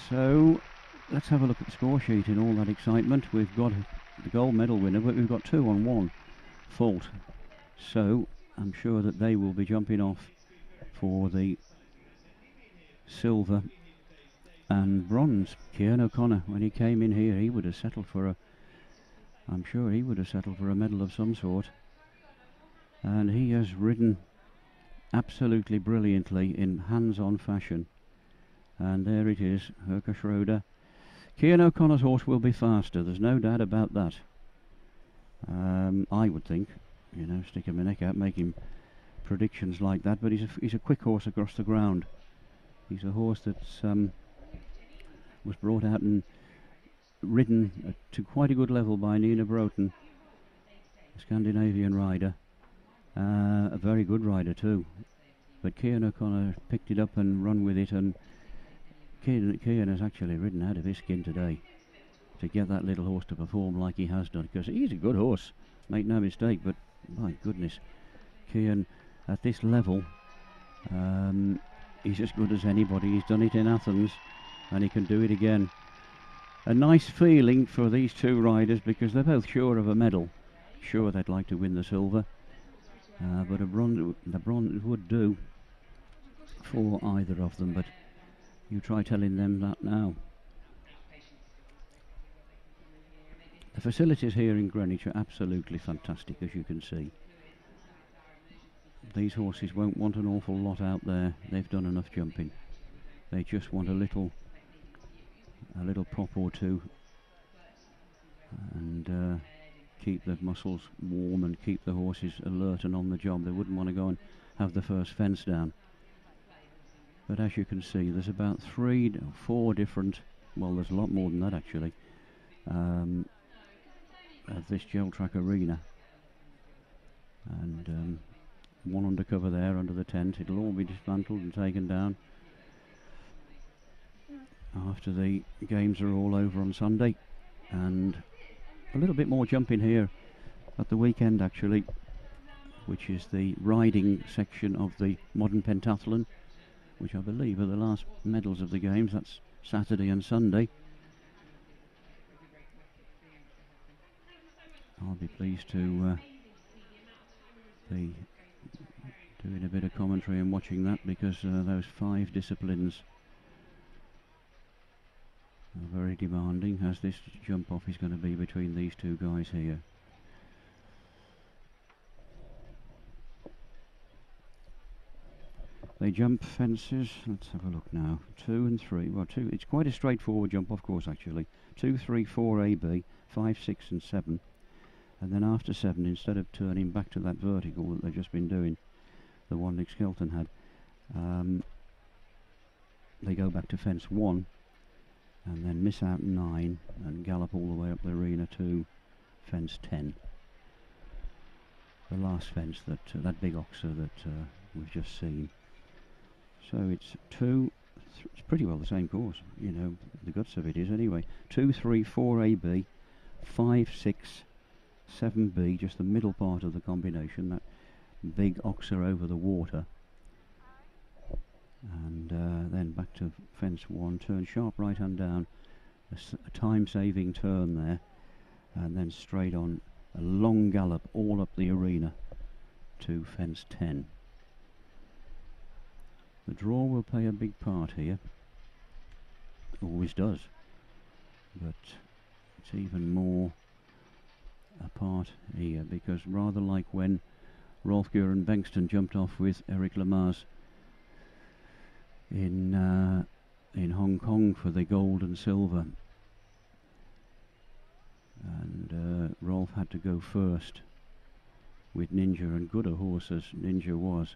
So let's have a look at the score sheet in all that excitement. We've got the gold medal winner, but we've got two on one fault, so I'm sure that they will be jumping off for the silver and bronze. Kian O'Connor, when he came in here, he would have settled for a medal of some sort, and he has ridden absolutely brilliantly in hands-on fashion. And there it is, Gerco Schröder. Kian O'Connor's horse will be faster, there's no doubt about that. I would think, you know, sticking my neck out, making predictions like that, but he's a quick horse across the ground. He's a horse that's was brought out and ridden to quite a good level by Nina Broughton, a Scandinavian rider, a very good rider too. But Kian O'Connor picked it up and run with it, and Kian has actually ridden out of his skin today to get that little horse to perform like he has done, because he's a good horse, make no mistake, but my goodness, Kian at this level, he's as good as anybody. He's done it in Athens and he can do it again. A nice feeling for these two riders, because they're both sure of a medal. Sure, they'd like to win the silver, but the bronze would do for either of them, but you try telling them that now. The facilities here in Greenwich are absolutely fantastic, as you can see. These horses won't want an awful lot out there. They've done enough jumping. They just want a little prop or two, and keep the muscles warm and keep the horses alert and on the job. They wouldn't want to go and have the first fence down. But as you can see, there's about three or four different, well, there's a lot more than that actually, of this gel track arena, and one undercover there under the tent. It'll all be dismantled and taken down. after the games are all over on Sunday, and a little bit more jumping here at the weekend actually, which is the riding section of the modern pentathlon, which I believe are the last medals of the games. That's Saturday and Sunday. I'll be pleased to be doing a bit of commentary and watching that, because those five disciplines are very demanding, as this jump off is going to be between these two guys here. They jump fences. Let's have a look now. 2 and 3. Well, 2. It's quite a straightforward jump off course actually. 2, 3, 4 A, B, 5, 6, and 7. And then after 7, instead of turning back to that vertical that they've just been doing, the one Nick Skelton had, they go back to fence 1 and then miss out 9 and gallop all the way up the arena to fence 10. The last fence, that big oxer that we've just seen. So it's 2, it's pretty well the same course, you know, the guts of it is anyway. 2, 3, 4 AB, 5, 6, 7B, just the middle part of the combination, that big oxer over the water, and then back to fence 1, turn sharp right hand down, a time saving turn there, and then straight on a long gallop all up the arena to fence 10. The draw will play a big part here, always does, but it's even more a part here, because rather like when Rolf-Göran Bengtsson jumped off with Eric Lamaze in Hong Kong for the gold and silver, and Rolf had to go first with Ninja, and good a horse as Ninja was,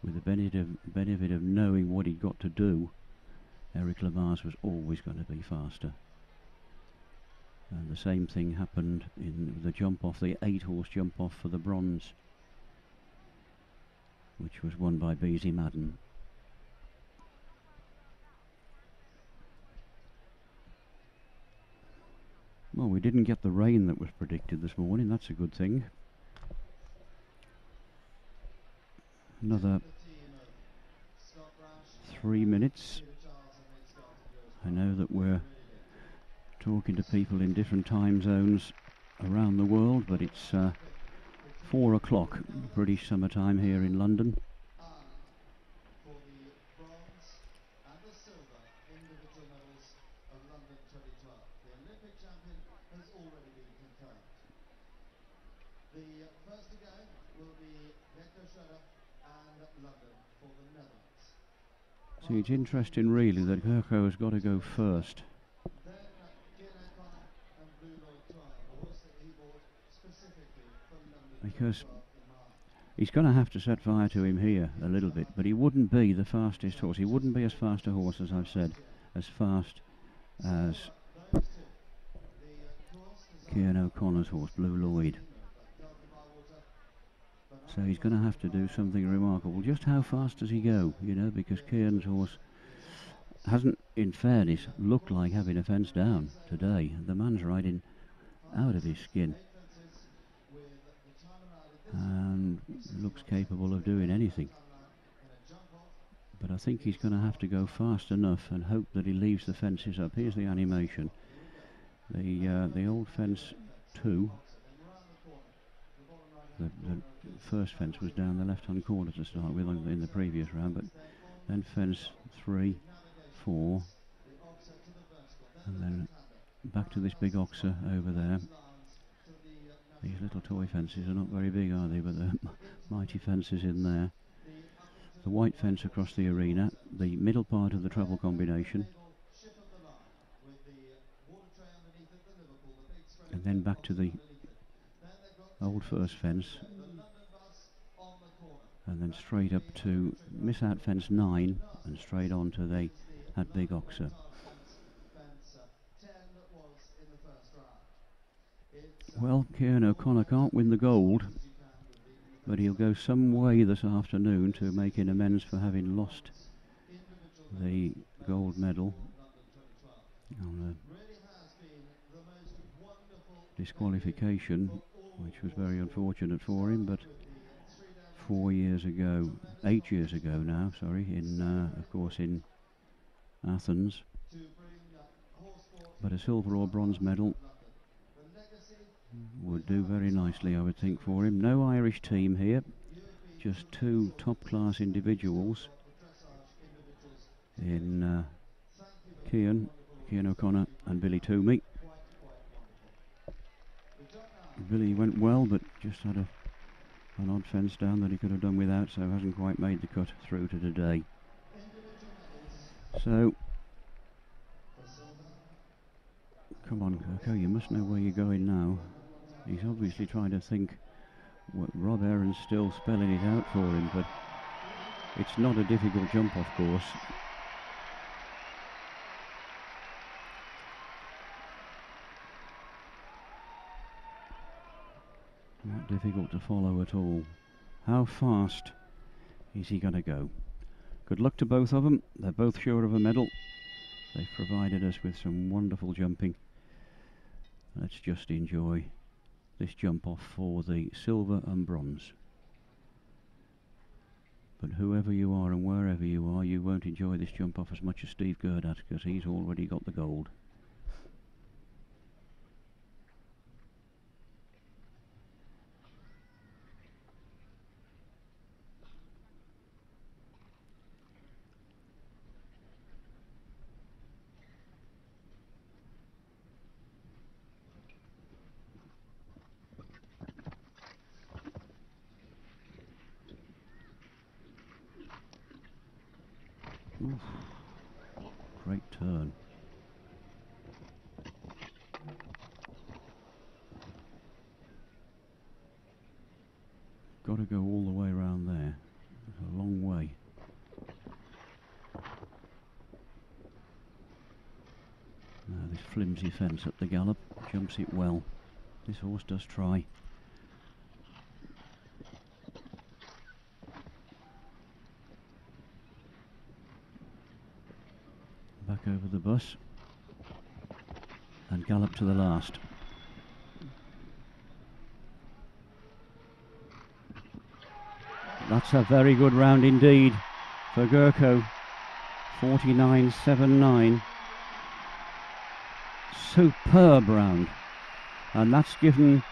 with the benefit of knowing what he'd got to do, Eric Lamaze was always going to be faster. And the same thing happened in the jump off, the 8-horse jump off for the bronze, which was won by Beezie Madden. Well, we didn't get the rain that was predicted this morning, that's a good thing. Another 3 minutes. I know that we're talking to people in different time zones around the world, but it's 4 o'clock British summer time here in London. See, it's interesting really that Gerco has got to go first. Because he's going to have to set fire to him here a little bit, but he wouldn't be the fastest horse. He wouldn't be as fast a horse, as I've said, as fast as Kian O'Connor's horse, Blue Lloyd. So he's going to have to do something remarkable. Just how fast does he go, you know, because Kian's horse hasn't, in fairness, looked like having a fence down today. The man's riding out of his skin and looks capable of doing anything, but I think he's going to have to go fast enough and hope that he leaves the fences up. Here's the animation, the old fence 2, the first fence was down the left hand corner to start with in the previous round, but then fence 3, 4, and then back to this big oxer over there. These little toy fences are not very big, are they, but they're mighty fences in there. The white fence across the arena, the middle part of the treble combination, and then back to the old first fence, and then straight up to miss out fence 9 and straight on to that big oxer. Well, Kian O'Connor can't win the gold, but he'll go some way this afternoon to making amends for having lost the gold medal on the disqualification, which was very unfortunate for him, but 8 years ago now, sorry, in of course in Athens. But a silver or bronze medal would do very nicely, I would think, for him. No Irish team here, just two top-class individuals in Kian O'Connor and Billy Toomey. Billy went well, but just had an odd fence down that he could have done without, so hasn't quite made the cut through to today. So, come on, Gerco, you must know where you're going now. He's obviously trying to think what Rob Aaron's still spelling it out for him, but it's not a difficult jump-off course. Not difficult to follow at all. How fast is he going to go? Good luck to both of them. They're both sure of a medal. They've provided us with some wonderful jumping. Let's just enjoy this jump off for the silver and bronze. But whoever you are and wherever you are, you won't enjoy this jump off as much as Steve Guerdat, because he's already got the gold. Flimsy fence at the gallop, jumps it well. This horse does try. Back over the bus and gallop to the last. That's a very good round indeed for Gerco. 49.79. Superb round, and that's given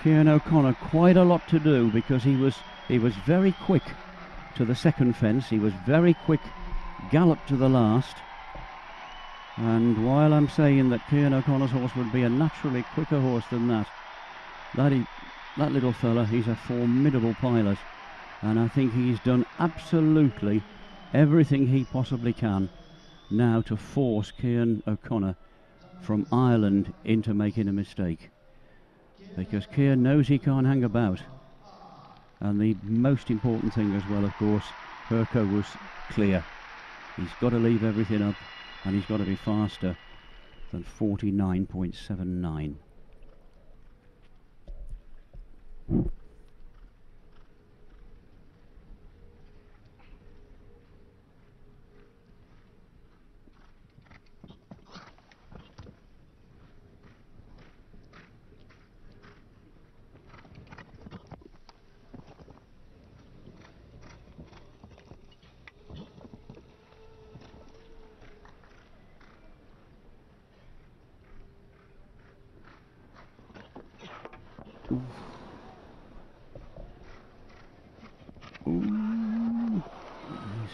Kian O'Connor quite a lot to do, because he was very quick to the second fence, he was very quick gallop to the last, and while I'm saying that Kian O'Connor's horse would be a naturally quicker horse than that little fella, he's a formidable pilot, and I think he's done absolutely everything he possibly can now to force Kian O'Connor from Ireland into making a mistake, because Kian knows he can't hang about. And the most important thing as well, of course, Gerco was clear. He's got to leave everything up, and he's got to be faster than 49.79.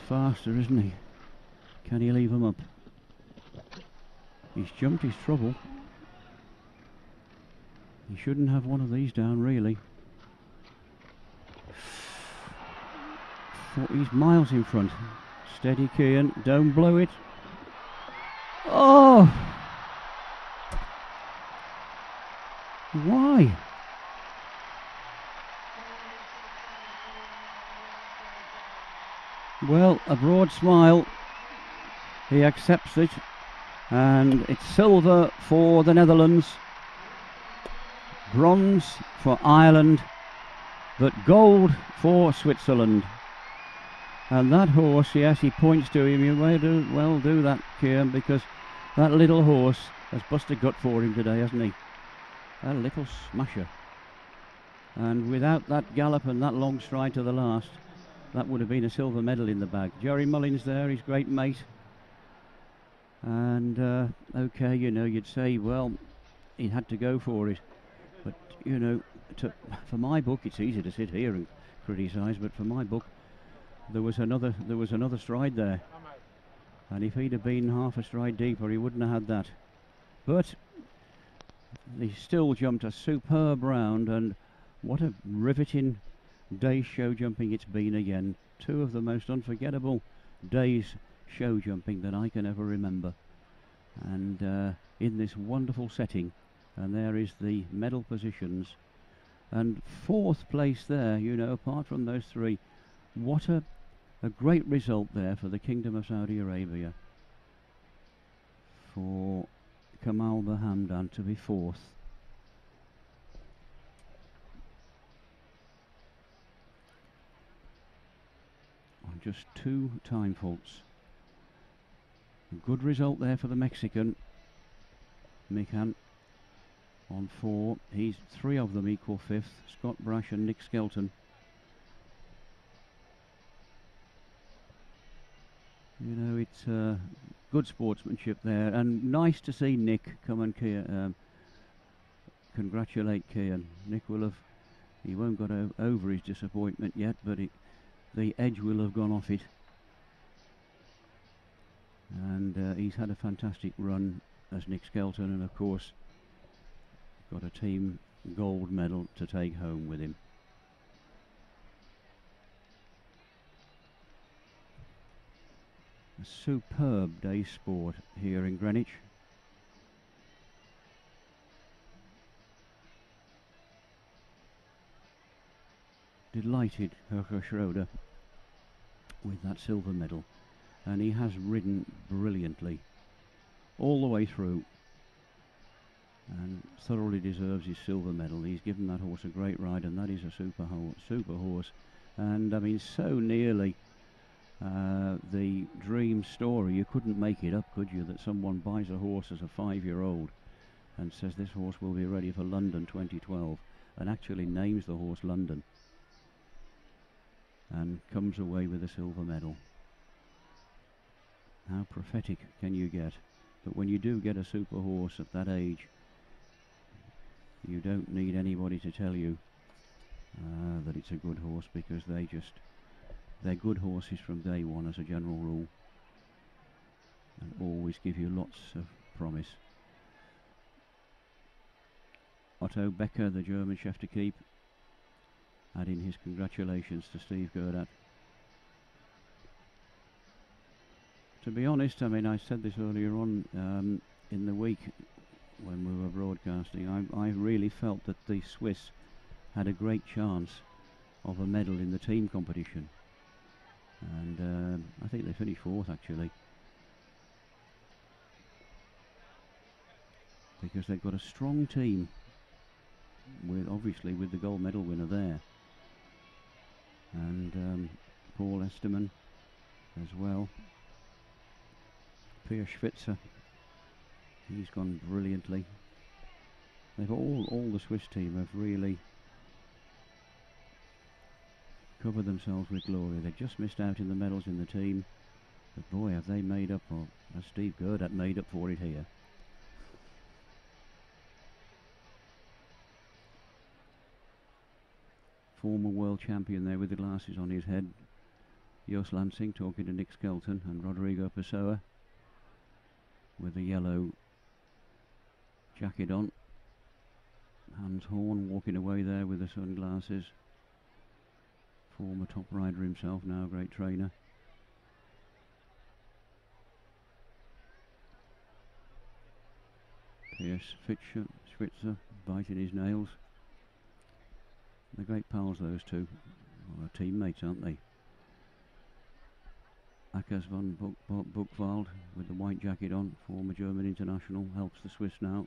Faster, isn't he? Can he leave him up? He's jumped his trouble. He shouldn't have one of these down, really. He's miles in front. Steady, Kian. Don't blow it. Oh! Why? Well, a broad smile, he accepts it, and it's silver for the Netherlands, bronze for Ireland, but gold for Switzerland. And that horse, yes, he points to him. You may do well do that, Kian, because That little horse has busted gut for him today, hasn't he? A little smasher. And without that gallop and that long stride to the last, that would have been a silver medal in the bag. Jerry Mullins there, his great mate. And, OK, you know, you'd say, well, he had to go for it. But, you know, for my book, it's easy to sit here and criticise, but for my book, there was another stride there. And if he'd have been half a stride deeper, he wouldn't have had that. But he still jumped a superb round, and what a riveting day's show jumping it's been again. Two of the most unforgettable days show jumping that I can ever remember. And in this wonderful setting, and there is the medal positions. And fourth place there, you know, apart from those three, what a great result there for the Kingdom of Saudi Arabia, for Kamal Bahamdan to be fourth. On just two time faults. A good result there for the Mexican Michán on four. He's three of them equal fifth, Scott Brash and Nick Skelton. You know, it's good sportsmanship there, and nice to see Nick come and congratulate Kian. Nick will have, he won't got over his disappointment yet, but the edge will have gone off it. And he's had a fantastic run as Nick Skelton, and of course, got a team gold medal to take home with him. A superb day sport here in Greenwich. Delighted Gerco Schröder with that silver medal, and he has ridden brilliantly all the way through and thoroughly deserves his silver medal. He's given that horse a great ride, and that is a super horse, and I mean so nearly the dream story. You couldn't make it up, could you, that someone buys a horse as a 5-year-old and says this horse will be ready for London 2012, and actually names the horse London and comes away with a silver medal. How prophetic can you get? But when you do get a super horse at that age, you don't need anybody to tell you that it's a good horse, because they're good horses from day one as a general rule, and always give you lots of promise. Otto Becker, the German chef to keep, adding his congratulations to Steve Guerdat. To be honest, I mean, I said this earlier on in the week when we were broadcasting, I really felt that the Swiss had a great chance of a medal in the team competition. And I think they finished fourth, actually, because they've got a strong team, with obviously with the gold medal winner there, and Paul Estermann as well. Pierre Schwitzer, he's gone brilliantly. They've all the Swiss team have really cover themselves with glory. They just missed out in the medals in the team, but boy, have they made up, or has Steve Guerdat made up for it here. Former world champion there with the glasses on his head, Jos Lansing talking to Nick Skelton, and Rodrigo Pessoa with a yellow jacket on. Hans Horn walking away there with the sunglasses. Former top rider himself, now a great trainer. Pierce Schwitzer biting his nails. They're great pals, those two. Well, they're teammates, aren't they? Akas von Buchwald with the white jacket on, former German international, helps the Swiss now.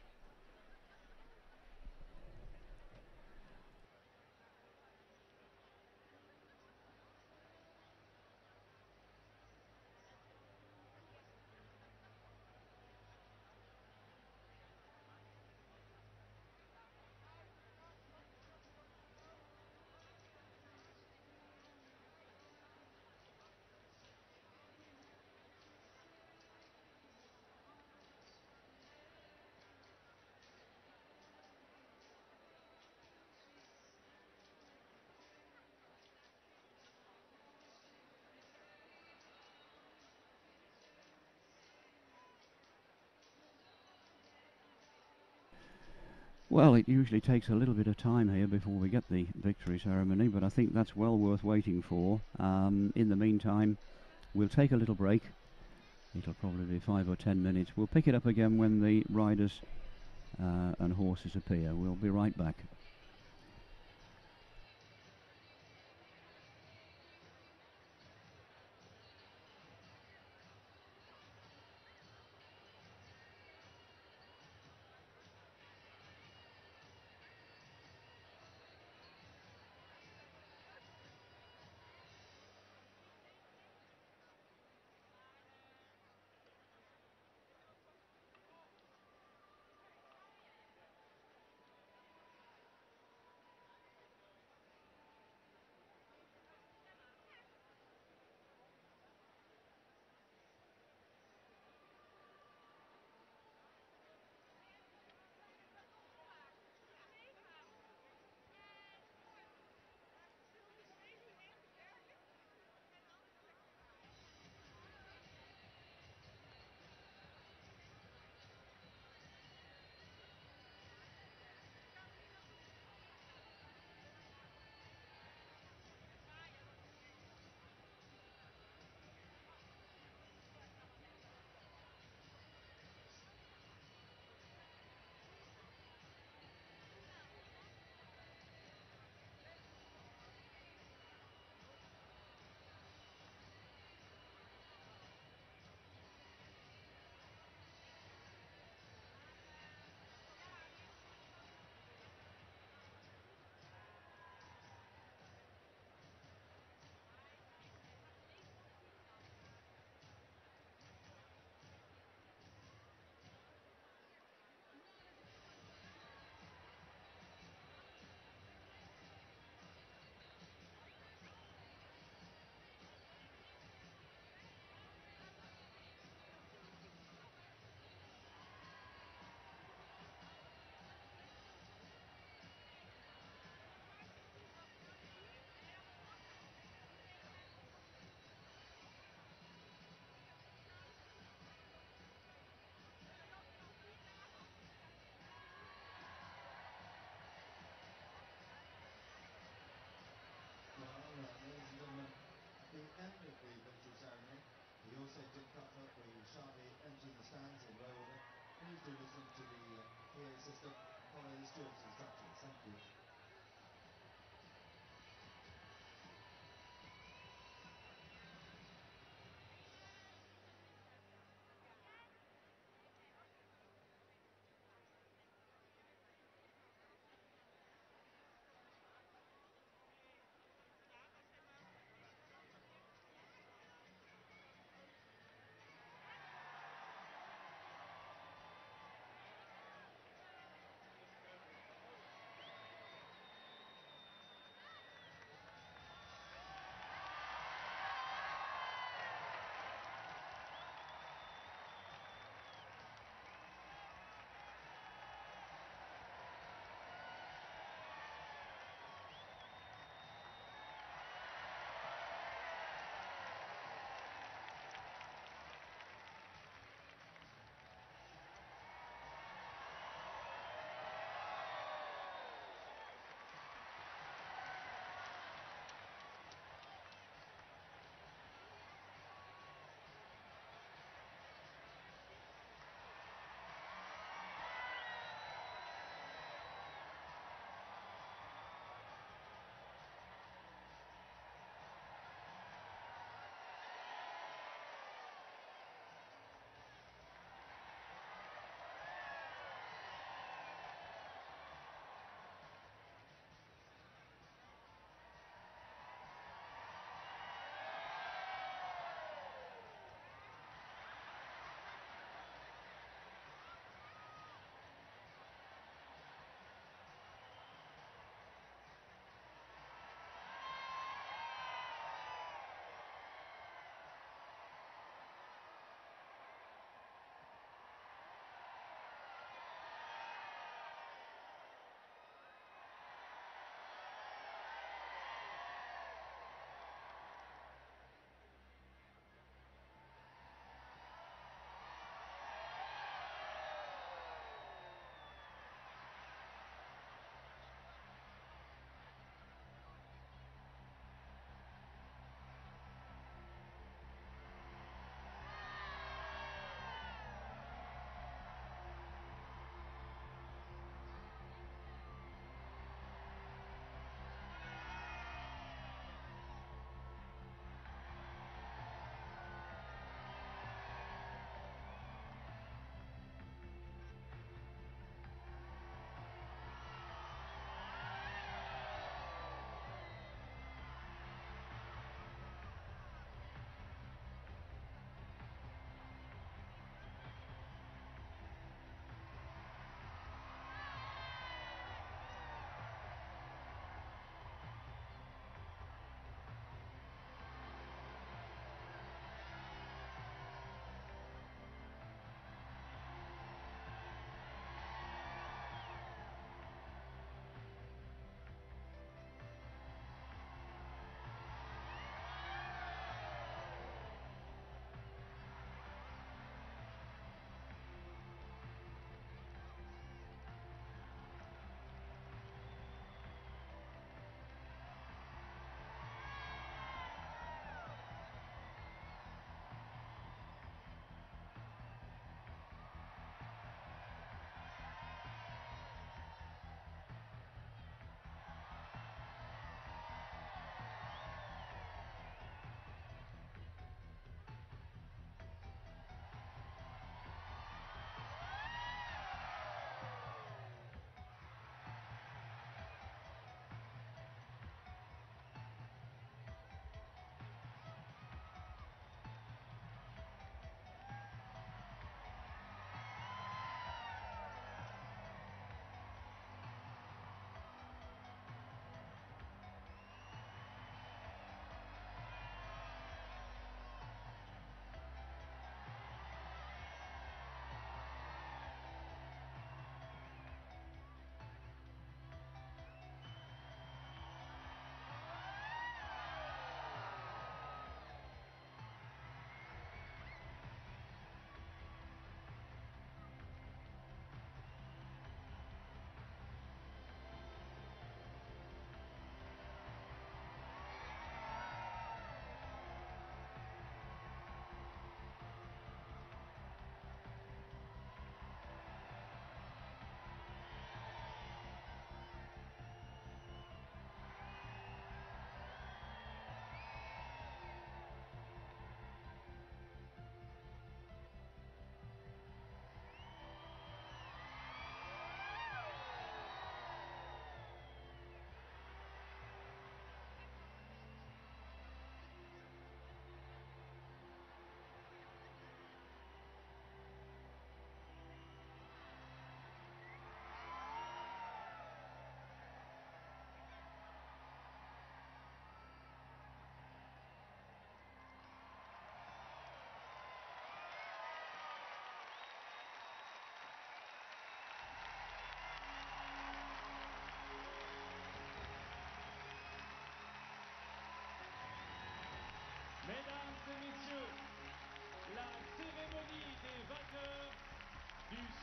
Well, it usually takes a little bit of time here before we get the victory ceremony, but I think that's well worth waiting for. In the meantime, we'll take a little break. It'll probably be 5 or 10 minutes. We'll pick it up again when the riders and horses appear. We'll be right back.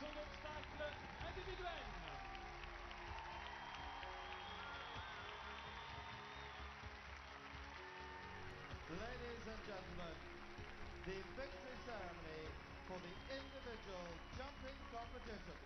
son obstacle individuel. Ladies and gentlemen, the victory ceremony for the individual jumping competition.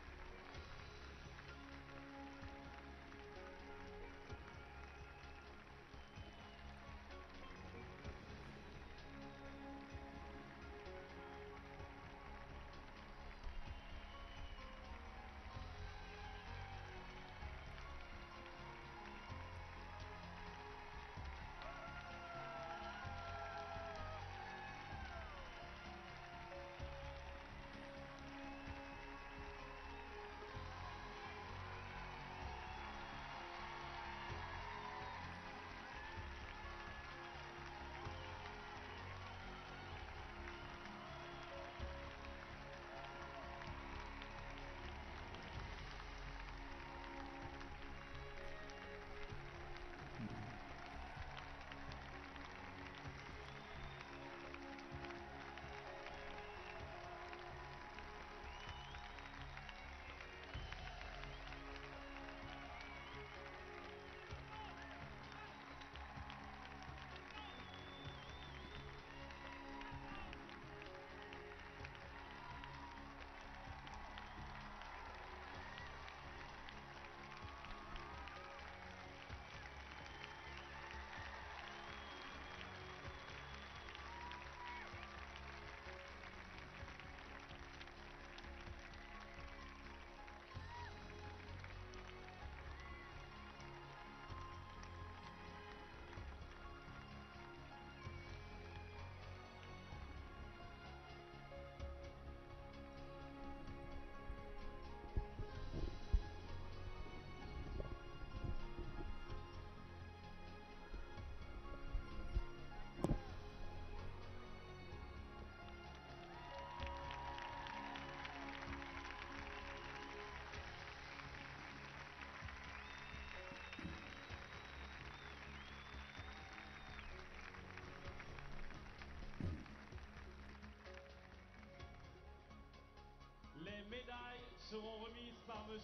Les médailles seront remises par M.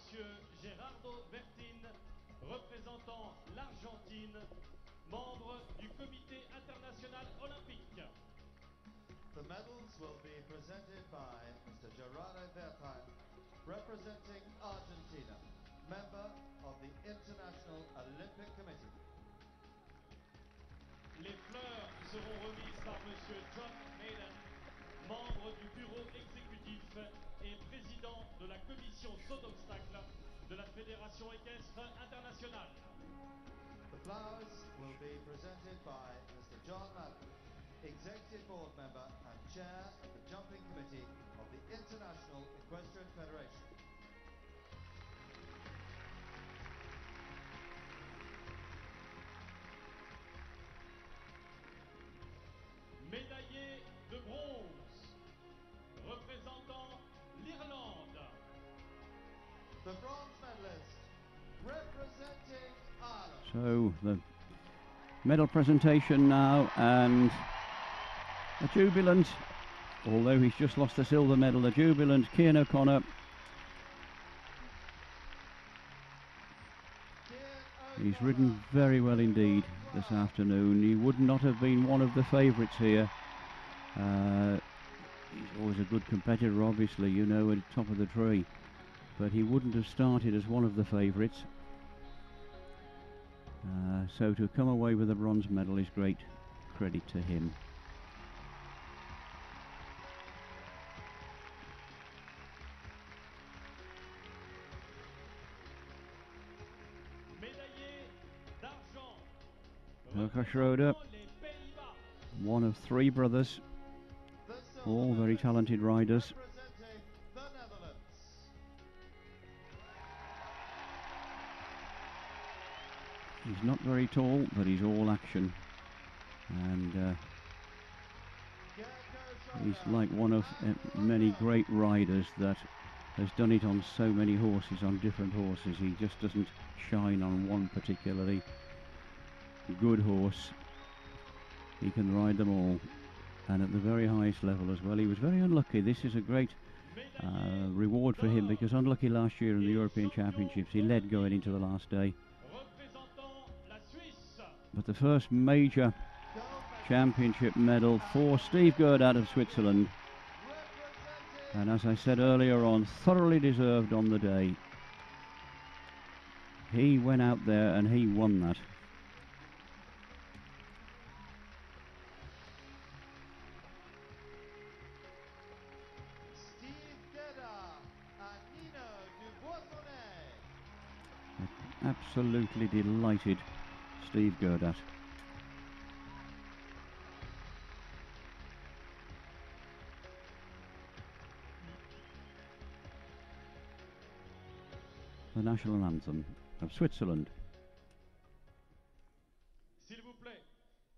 Gerardo Bertin, représentant l'Argentine, membre du Comité international olympique. The medals will be presented by Mr. Gerardo Bertin, representing Argentina, member of the International Olympic Committee. Les fleurs seront remises par M. John Mallon, membre du bureau exécutif et président de la commission saut d'obstacles de la Fédération équestre internationale. The flowers will be presented by Mr. John Mallon, executive board member and chair of the jumping committee of the International Equestrian Federation. Médaillé de bronze, représentant l'Irlande. The bronze medalist, representing Ireland. So the medal presentation now, and a jubilant, although he's just lost the silver medal, a jubilant Kian O'Connor. He's ridden very well indeed this afternoon. He would not have been one of the favourites here. He's always a good competitor, obviously, you know, at the top of the tree. But he wouldn't have started as one of the favourites. So to come away with a bronze medal is great credit to him. Gerco Schröder, one of three brothers, all very talented riders. He's not very tall, but he's all action, and he's like one of many great riders that has done it on so many horses, on different horses. He just doesn't shine on one particularly good horse. He can ride them all, and at the very highest level as well. He was very unlucky. This is a great reward for him, because unlucky last year in the European Championships, he led going into the last day. But the first major championship medal for Steve Guerdat of Switzerland. And as I said earlier on, thoroughly deserved on the day. He went out there and he won that. Absolutely delighted, Steve Guerdat. The national anthem of Switzerland. S'il vous plaît,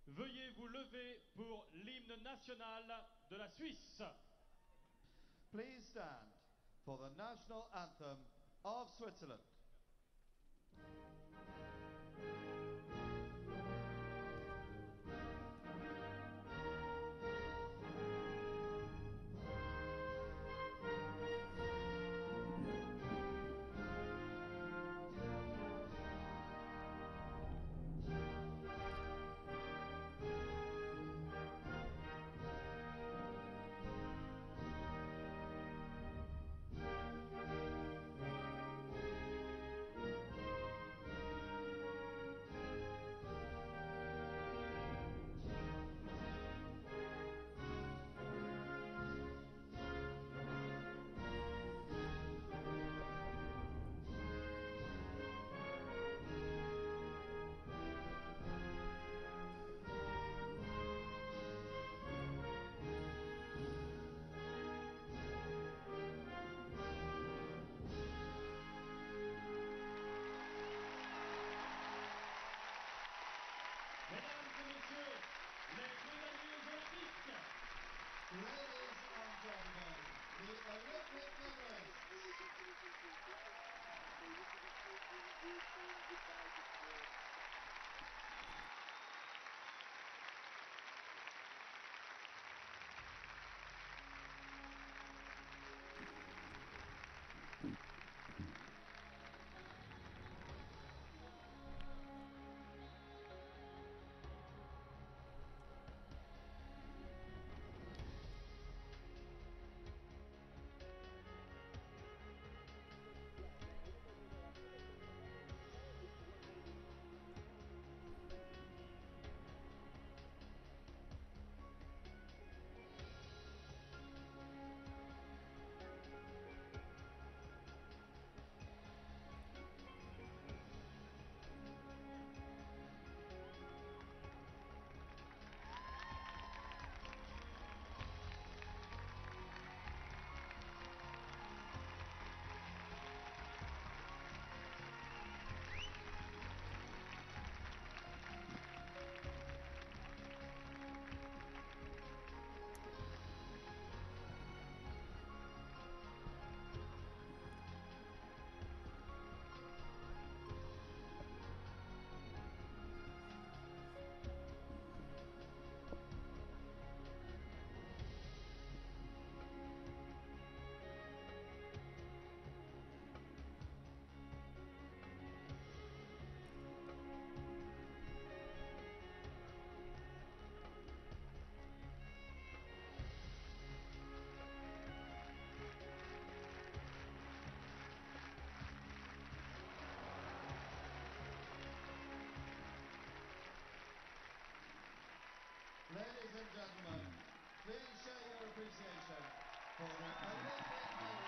veuillez vous lever pour l'hymne national de la Suisse. Please stand for the national anthem of Switzerland. Ladies and gentlemen, please show your appreciation for the Olympic medal of honor.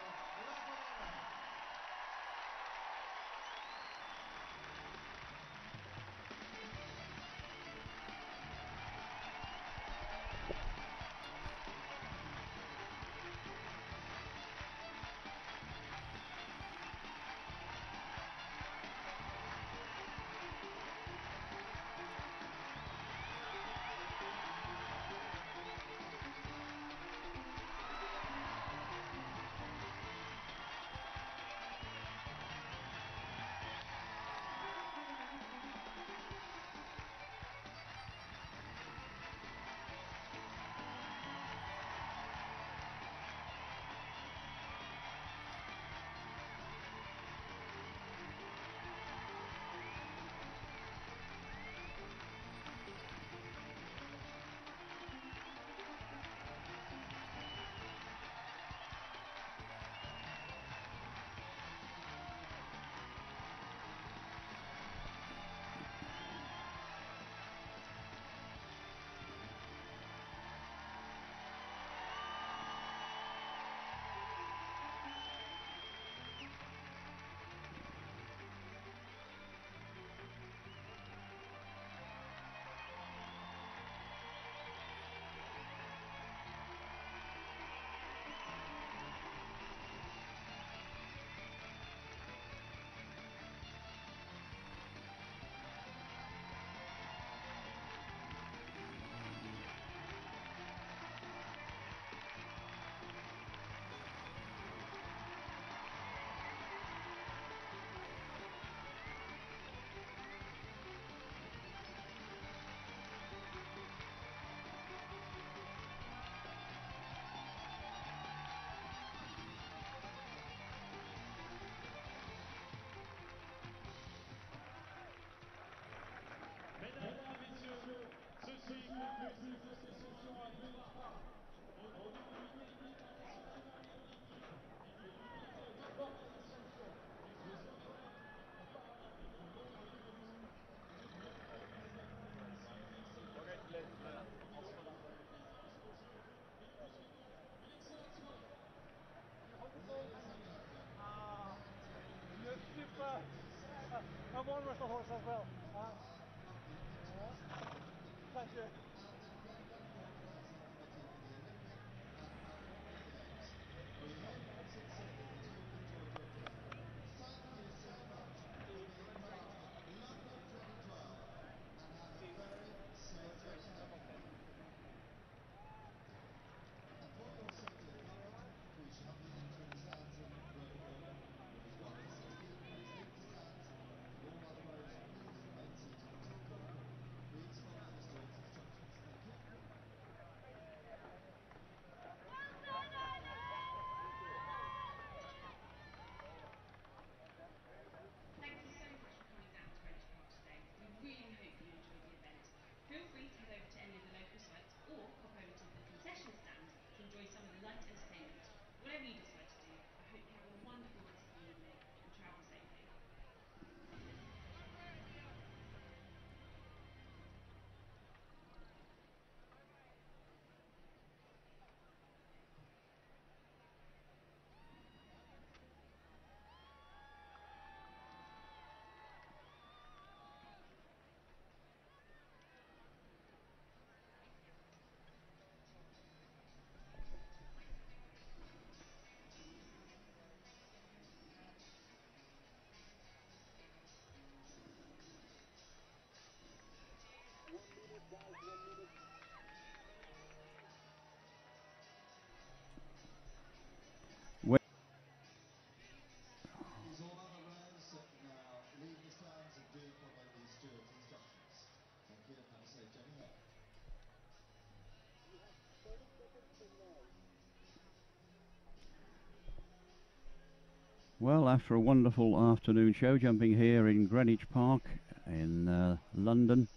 Well, after a wonderful afternoon show, jumping here in Greenwich Park in London,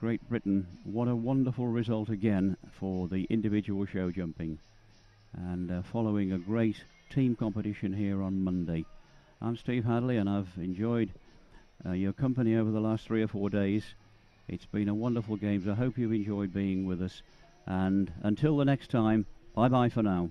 Great Britain, what a wonderful result again for the individual show jumping, and following a great team competition here on Monday. I'm Steve Hadley, and I've enjoyed your company over the last 3 or 4 days. It's been a wonderful game, so I hope you've enjoyed being with us, and until the next time, bye bye for now.